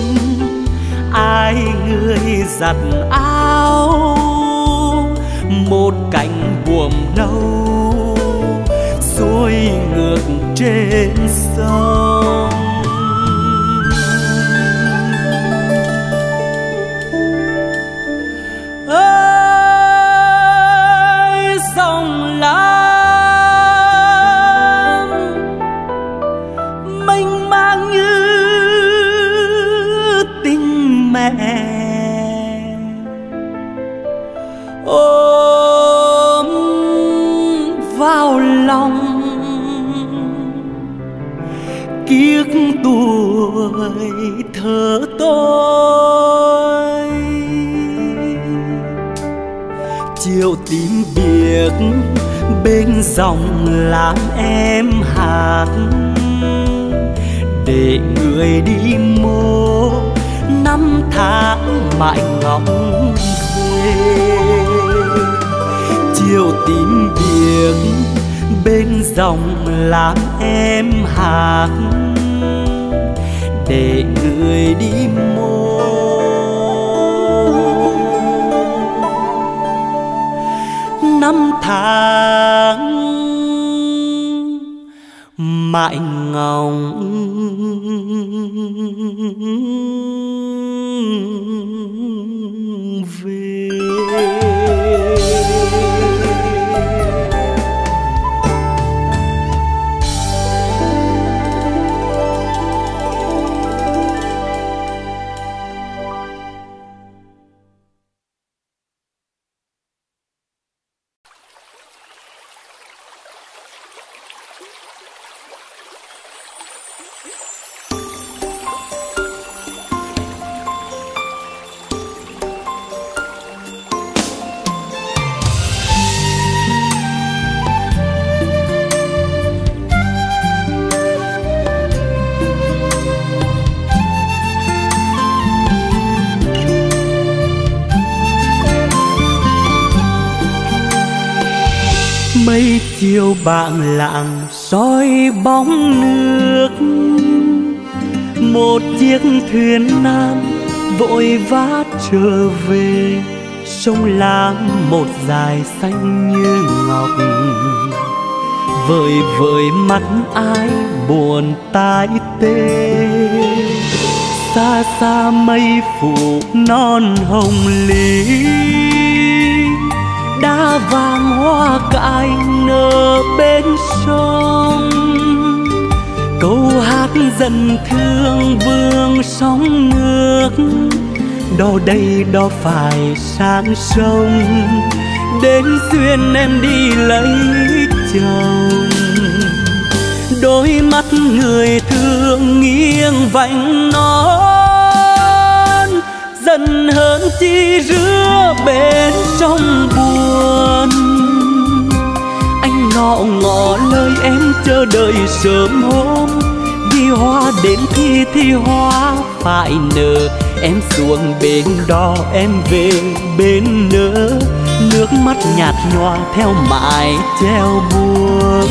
ai người giặt áo, một cánh buồm nâu xuôi ngược trên sông. Ơi dòng lam mênh mang như tình mẹ, ôm vào lòng kiếp tuổi thơ tôi. Chiều tím biếc bên dòng làm em hát để người đi mô năm tháng mãi ngóng về. Chiều tím biếc bên dòng làm em hát để người đi mô năm tháng mãi ngóng về. Chiều bạn lặng soi bóng nước, một chiếc thuyền nan vội vã trở về. Sông Lam một dải xanh như ngọc, vời vời mắt ai buồn tái tê. Xa xa mây phủ non hồng lý, đá vàng hoa cài nở bên sông. Câu hát dần thương vương sóng nước, đò đây đò phải sang sông, đến Xuyên em đi lấy chồng. Đôi mắt người thương nghiêng vành nón, dần hơn chi rứa bên sông buồn. Ngọ ngọ lời em chờ đợi sớm hôm, vì hoa đến khi thì hoa phải nở. Em xuống bến đò em về bên nỡ, nước mắt nhạt nhòa theo mãi treo buồn.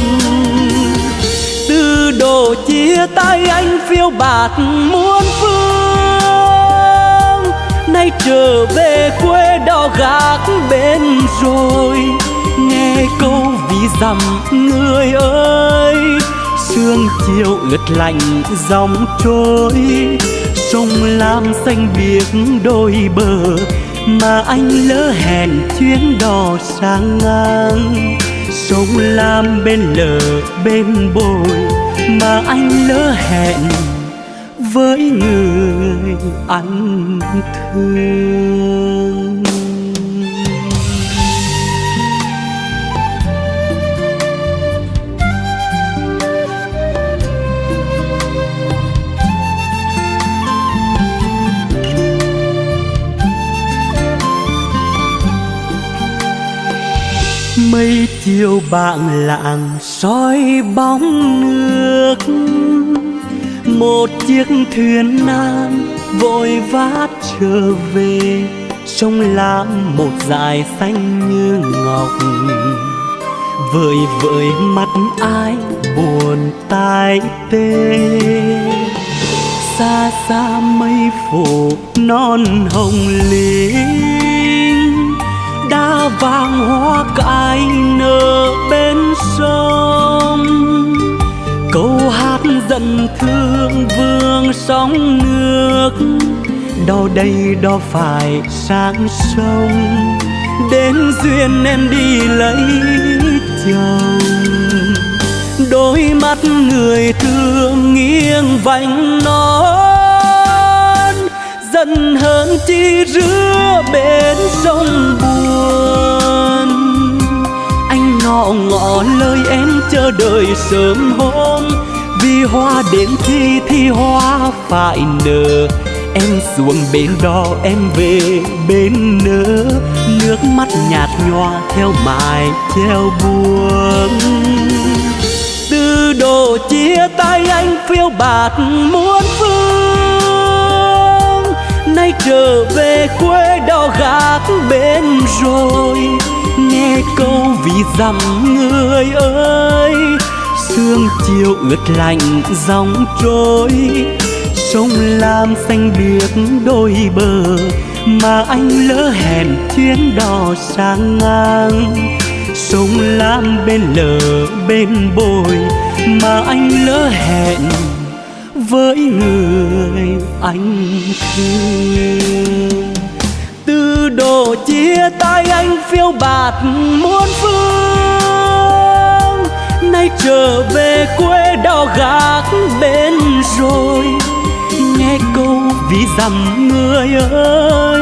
Từ đồ chia tay anh phiêu bạt muôn phương, nay trở về quê đò gác bên rồi. Nghe câu ví dặm người ơi, sương chiều ướt lạnh dòng trôi. Sông Lam xanh biếc đôi bờ, mà anh lỡ hẹn chuyến đò sang ngang. Sông Lam bên lờ bên bồi, mà anh lỡ hẹn với người anh thương. Mây chiều bạn lạng soi bóng nước, một chiếc thuyền nan vội vã trở về. Sông lam một dải xanh như ngọc, vời vợi mắt ai buồn tai tê. Xa xa mây phủ non hồng liễu, đá vàng hoa cài nở bên sông. Câu hát dần thương vương sóng nước, đâu đây đâu phải sáng sông. Đến duyên em đi lấy chồng, đôi mắt người thương nghiêng vành non. Dần hơn chi rứa bên sông buồn, anh ngọ ngọ lời em chờ đợi sớm hôm. Vì hoa đến khi thì hoa phải nở, em xuống bến đò em về bên nỡ. Nước mắt nhạt nhòa theo mài theo buông, từ đồ chia tay anh phiêu bạt muôn phương. Nay trở về quê đò gác bên rồi, nghe câu vì dặm người ơi. Sương chiều ướt lạnh dòng trôi, sông lam xanh biếc đôi bờ mà anh lỡ hẹn chuyến đò sang ngang. Sông lam bên lờ bên bồi mà anh lỡ hẹn với người anh thương. Từ đồ chia tay anh phiêu bạt muôn phương, nay trở về quê đò gác bên rồi, nghe câu ví dặm người ơi.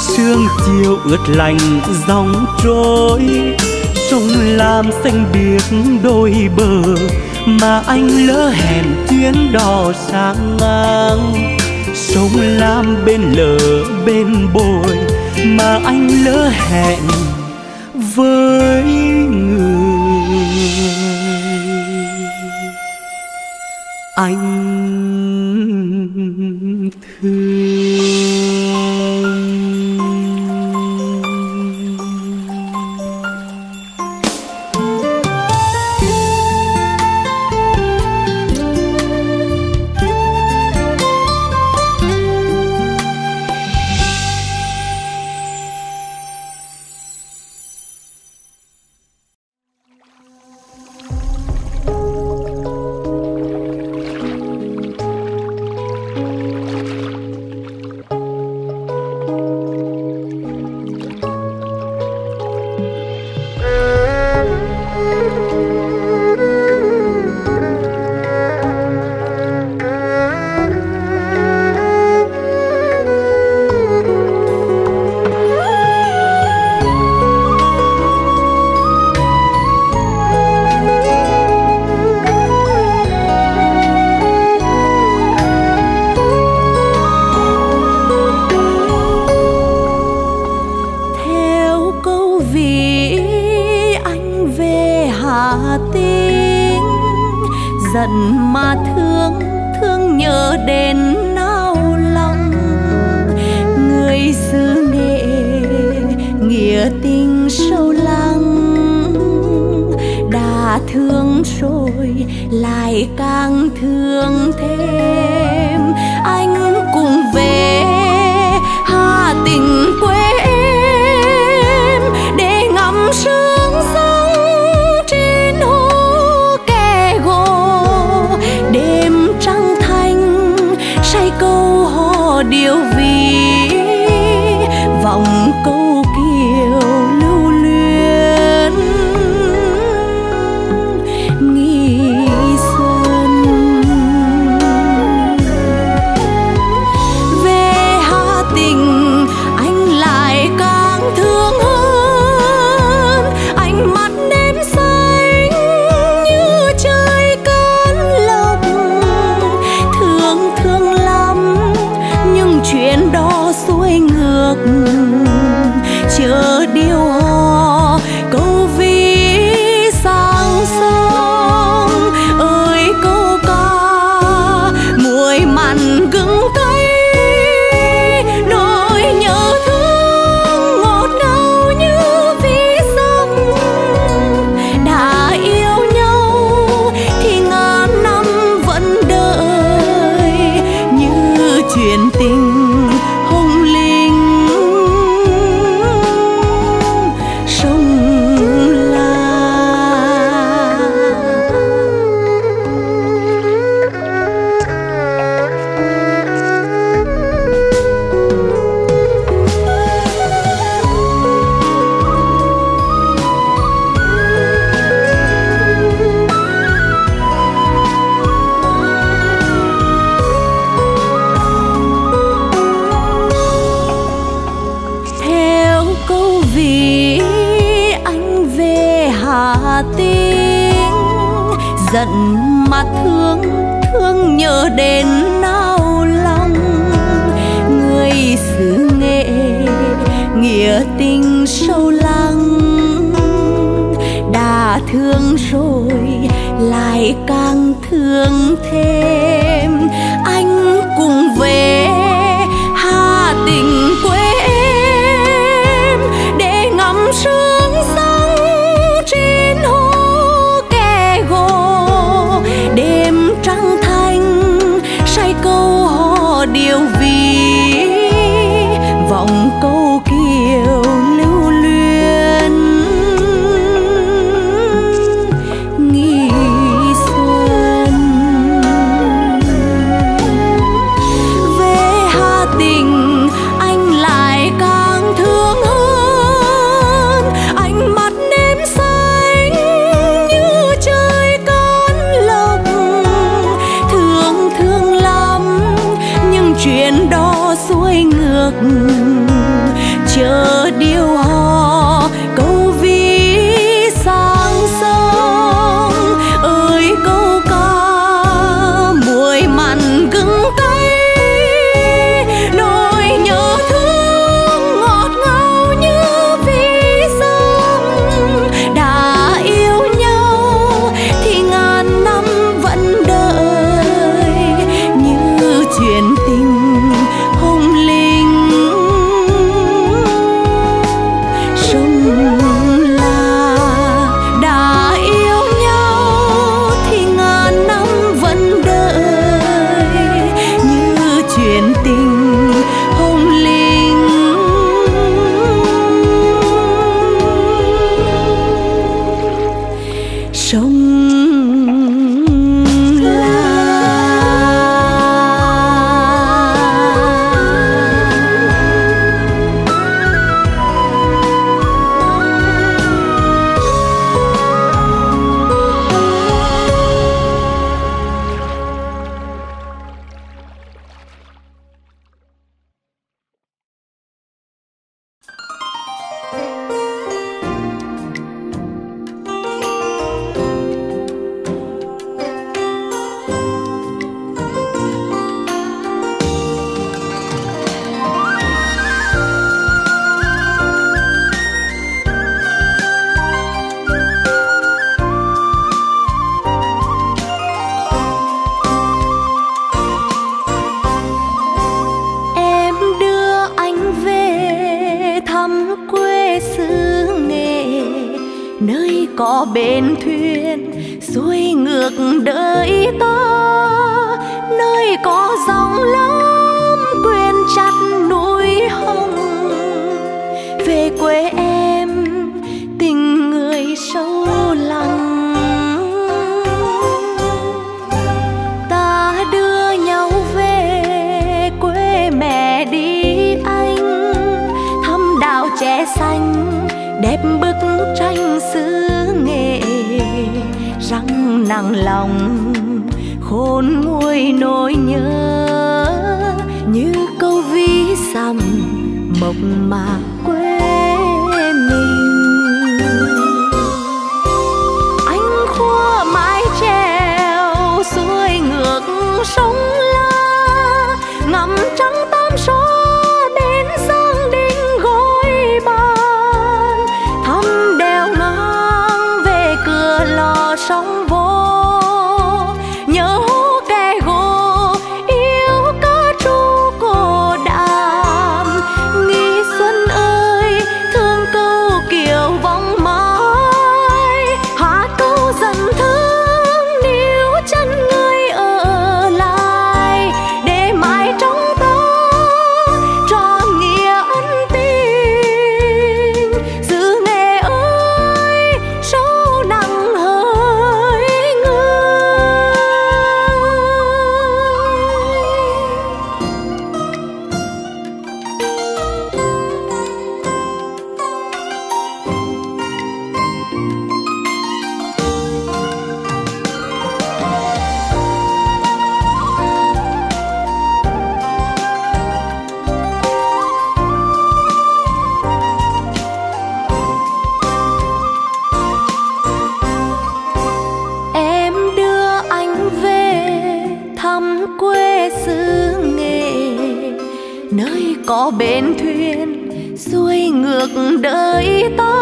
Sương chiều ướt lạnh dòng trôi, sông lam xanh biếc đôi bờ mà anh lỡ hẹn chuyến đò sang ngang. Sông lam bên lờ bên bồi mà anh lỡ hẹn với người anh sơn. tiếng giận mà thương, thương nhớ đến nao lòng. Người xứ Nghệ nghĩa tình sâu lắng, đã thương rồi lại càng thương thêm. Anh cùng về Hà Tĩnh quê em để ngắm sương sóng trên hồ kè gỗ. Đêm trăng thanh say câu hò điệu ví, vọng câu kiều lưu luyến nghi xuân. Về Hà Tĩnh anh lại càng thương hơn, ánh mắt nếm xanh như trời con lộc. Thương thương lắm nhưng chuyện đó xuôi ngược, chờ điều hò câu ví sang sông. Ơi câu ca muối mặn gừng cay, nỗi nhớ thương ngọt ngào như vi sông. Đã yêu nhau thì ngàn năm vẫn đợi, như chuyện tình không linh. Bên thuyền xuôi ngược đời ta, nơi có dòng lắm quyện chặt núi hồng. Về quê em tình người sâu lặng, ta đưa nhau về quê mẹ đi anh. Thăm đảo trẻ xanh đẹp bức tranh xứ Nghệ, răng nặng lòng khôn nguôi nỗi nhớ. Như câu ví dặm mộc mạc quê mình, anh khua mái chèo xuôi ngược sông La, ngắm trăng tam số sóng vô. Nhớ hú kè gỗ yêu cá trú cổ đàm, nghi xuân ơi. có bên thuyền xuôi ngược đời ta,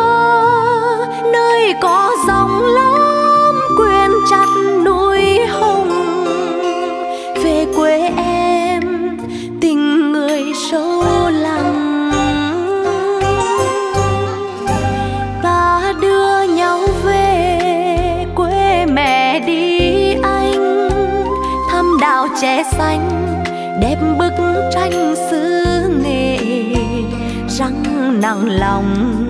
nơi có dòng lắm quyền chặt núi hồng. Về quê em tình người sâu lặng, ta đưa nhau về quê mẹ đi anh, thăm đảo chè xanh đẹp bức tranh xứ Nghệ, răng nặng lòng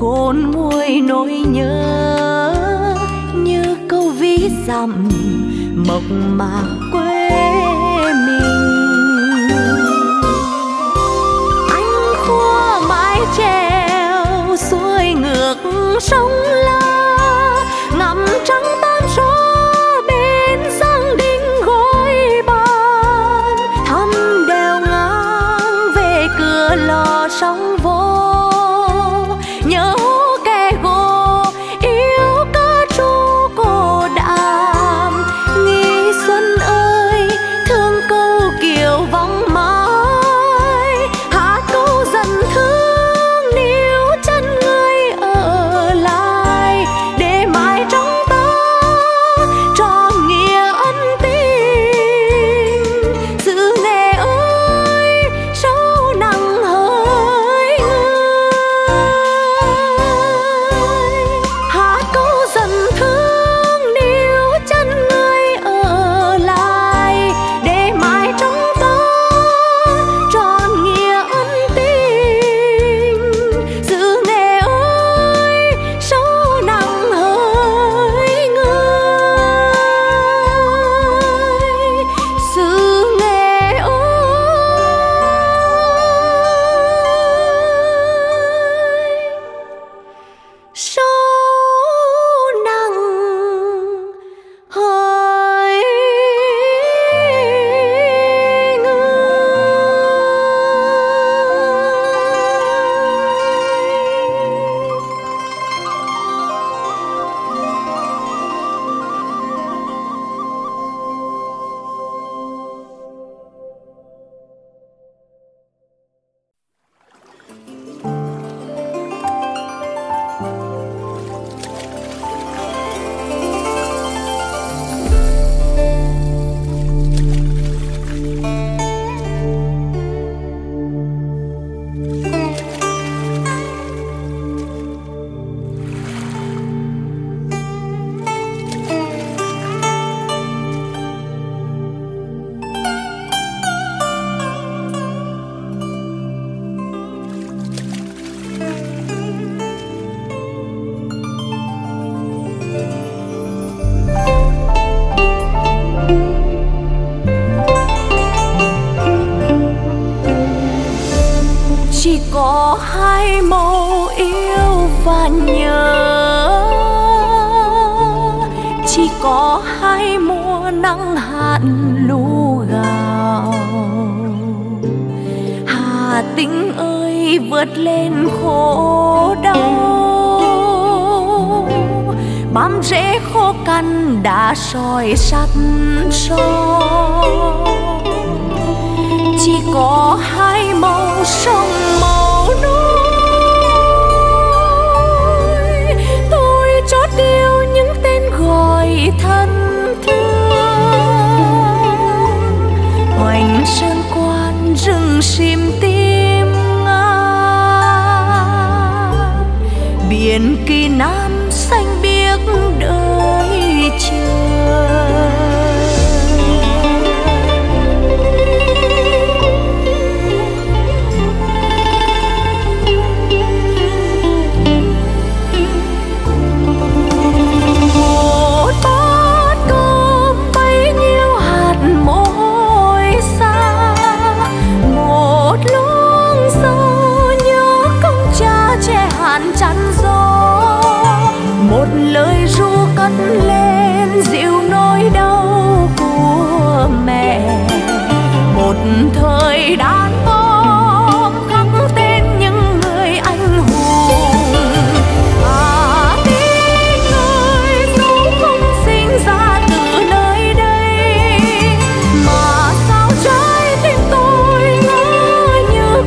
khôn nguôi nỗi nhớ, như câu ví dặm mộc mạc quê mình. Anh khua mái chèo xuôi ngược sông La, ngắm trăng tan gió bên giang đình gối bàn, thăm đèo ngang về cửa lò sóng vô. Soi sắt son chỉ có hai màu sông màu núi, tôi chót yêu những tên gọi thân thương. Hoành sơn quan rừng sim tim ngang, biển kỳ nam xanh biếc đời chưa. Thời đàn bom khắc tên những người anh hùng. Hà Tĩnh ơi, dẫu không sinh ra từ nơi đây mà sao trái tim tôi ngỡ như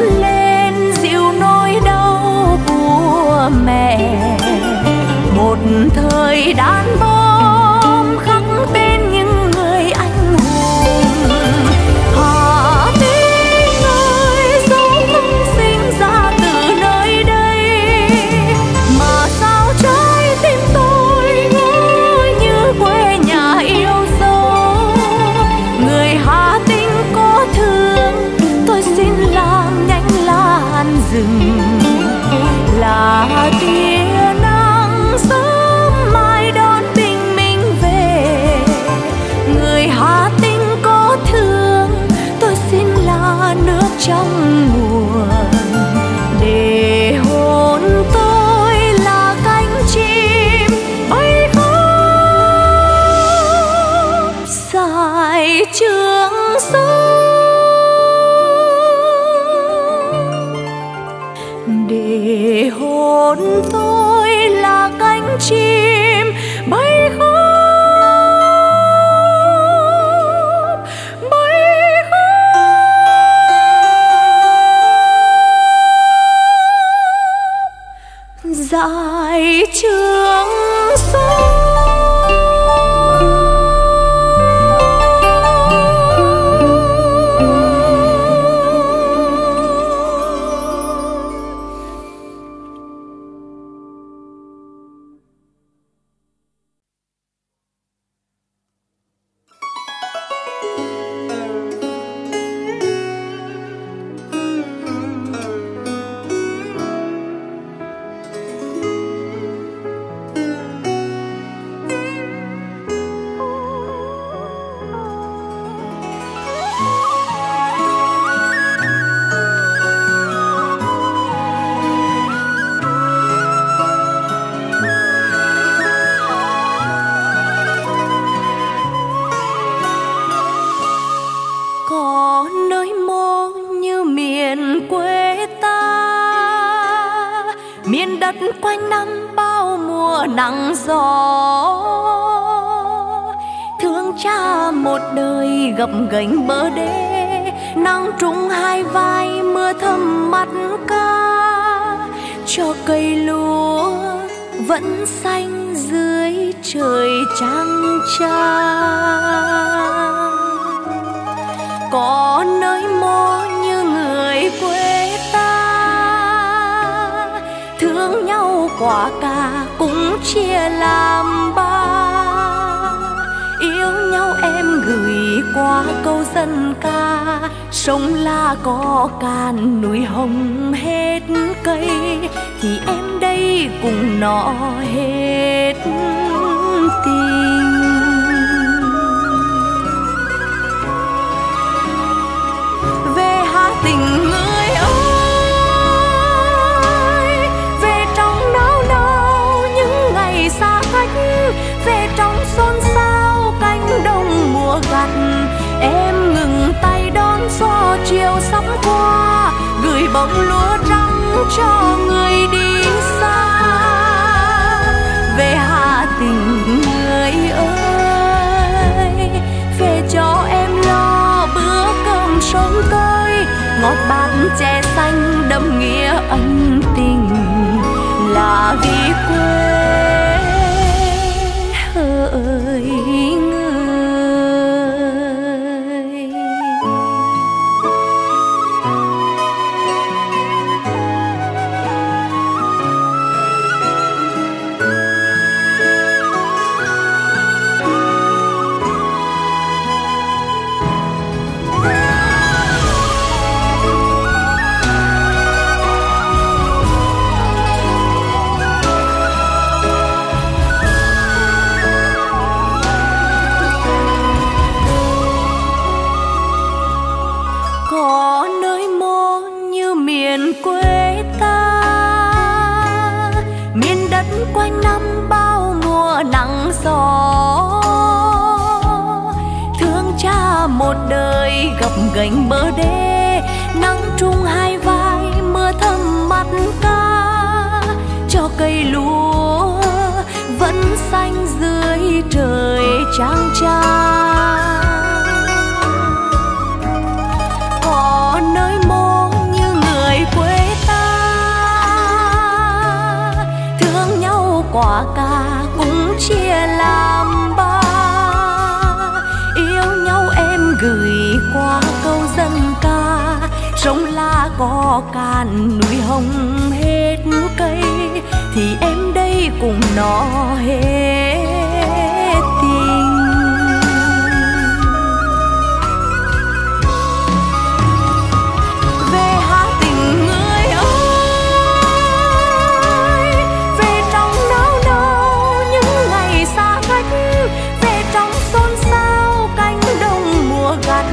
lên dịu nỗi đau của mẹ. Một thời đàn bom khắc tên những người anh hùng. Hà Tĩnh ơi, dẫu không sinh ra từ nơi đây mà sao trái tim tôi ngỡ như quê nhà yêu dấu. Người Hà Tĩnh có thương, tôi xin làm nhanh lan rừng là Hà Tĩnh. Trong mùa để hôn tôi là cánh chim bay khóc dài trường sơn, để hôn tôi là cánh chim bay khóc. Tại trường xa gập gánh bờ đê, nắng trúng hai vai mưa thấm mắt cá, cho cây lúa vẫn xanh dưới trời trăng trăng. Có nơi mô như người quê ta, thương nhau quả cà cũng chia làm ba, em gửi qua câu dân ca. Sông La có cạn núi hồng hết cây, thì em đây cùng nó hết tình. Về Hà Tĩnh người ơi, về trong nao nao những ngày xa cách, về trong xôn xao cánh đồng gặt, em ngừng tay đón gió chiều sắp qua, gửi bông lúa trắng cho người đi xa. Về Hà Tĩnh người ơi, về cho em lo bữa cơm sống tươi, ngọt bát chè xanh đậm nghĩa ân tình là vì quê ơi. Gánh bờ đê nắng trúng hai vai mưa thấm mắt cá, cho cây lúa vẫn xanh dưới trời trăng trăng. Có nơi mong như người có cạn núi hồng hết cây thì em đây cùng nó hết tình. Về Hà Tĩnh người ơi, về trong náo nao những ngày xa cách, về trong xôn xao cánh đồng mùa gặt,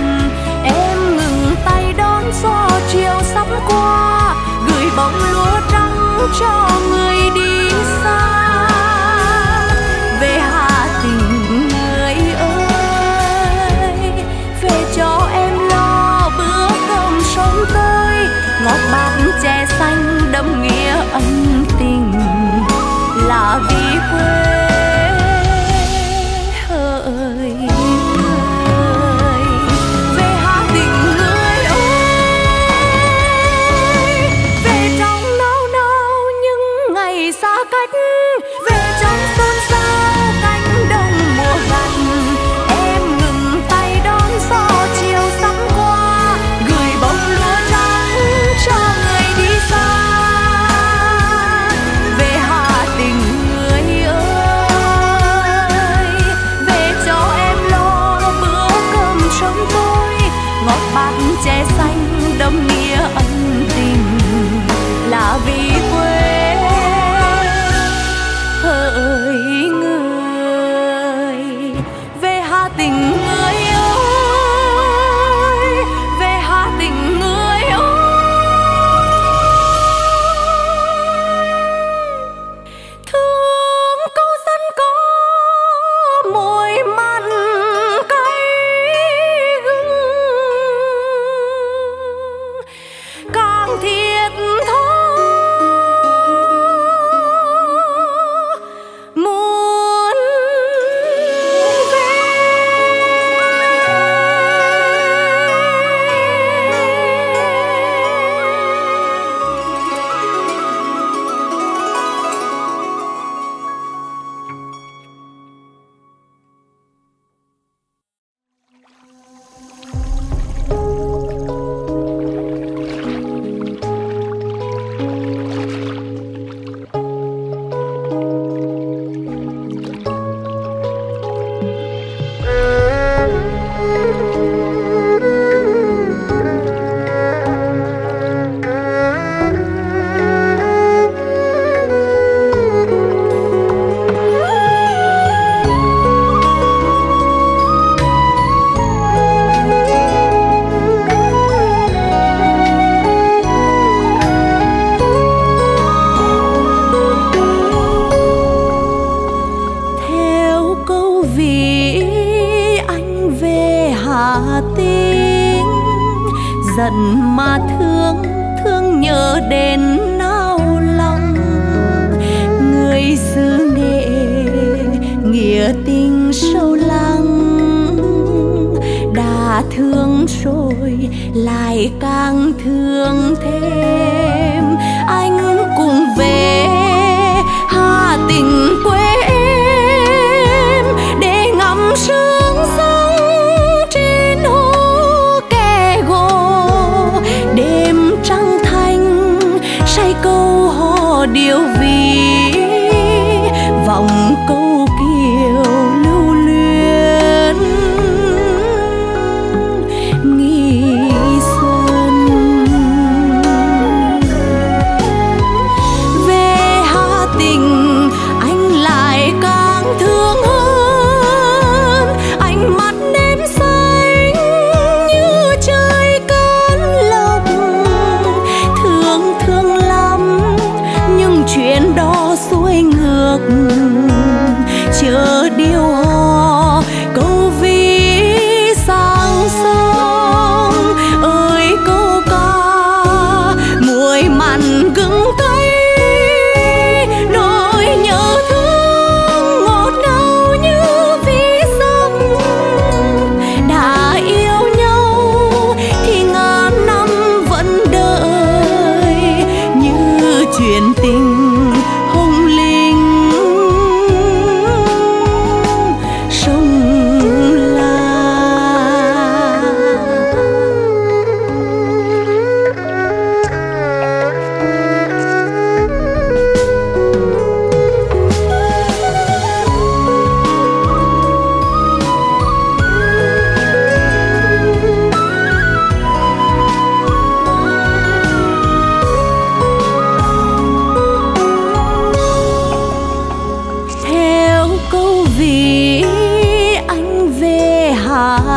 em ngừng tay đón gió chiều sắp qua, gửi bóng lúa trắng cho người đi xa. Về Hà Tĩnh người ơi, về cho em lo bữa cơm sống tươi, ngọt bạc chè xanh đậm nghĩa ân tình là vì quê.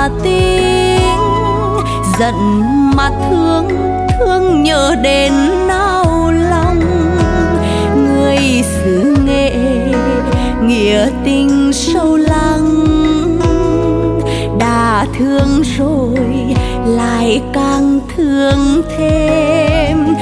Hà Tĩnh giận mà thương, thương nhớ đến nao lòng. Người xứ Nghệ nghĩa tình sâu lắng, đã thương rồi lại càng thương thêm.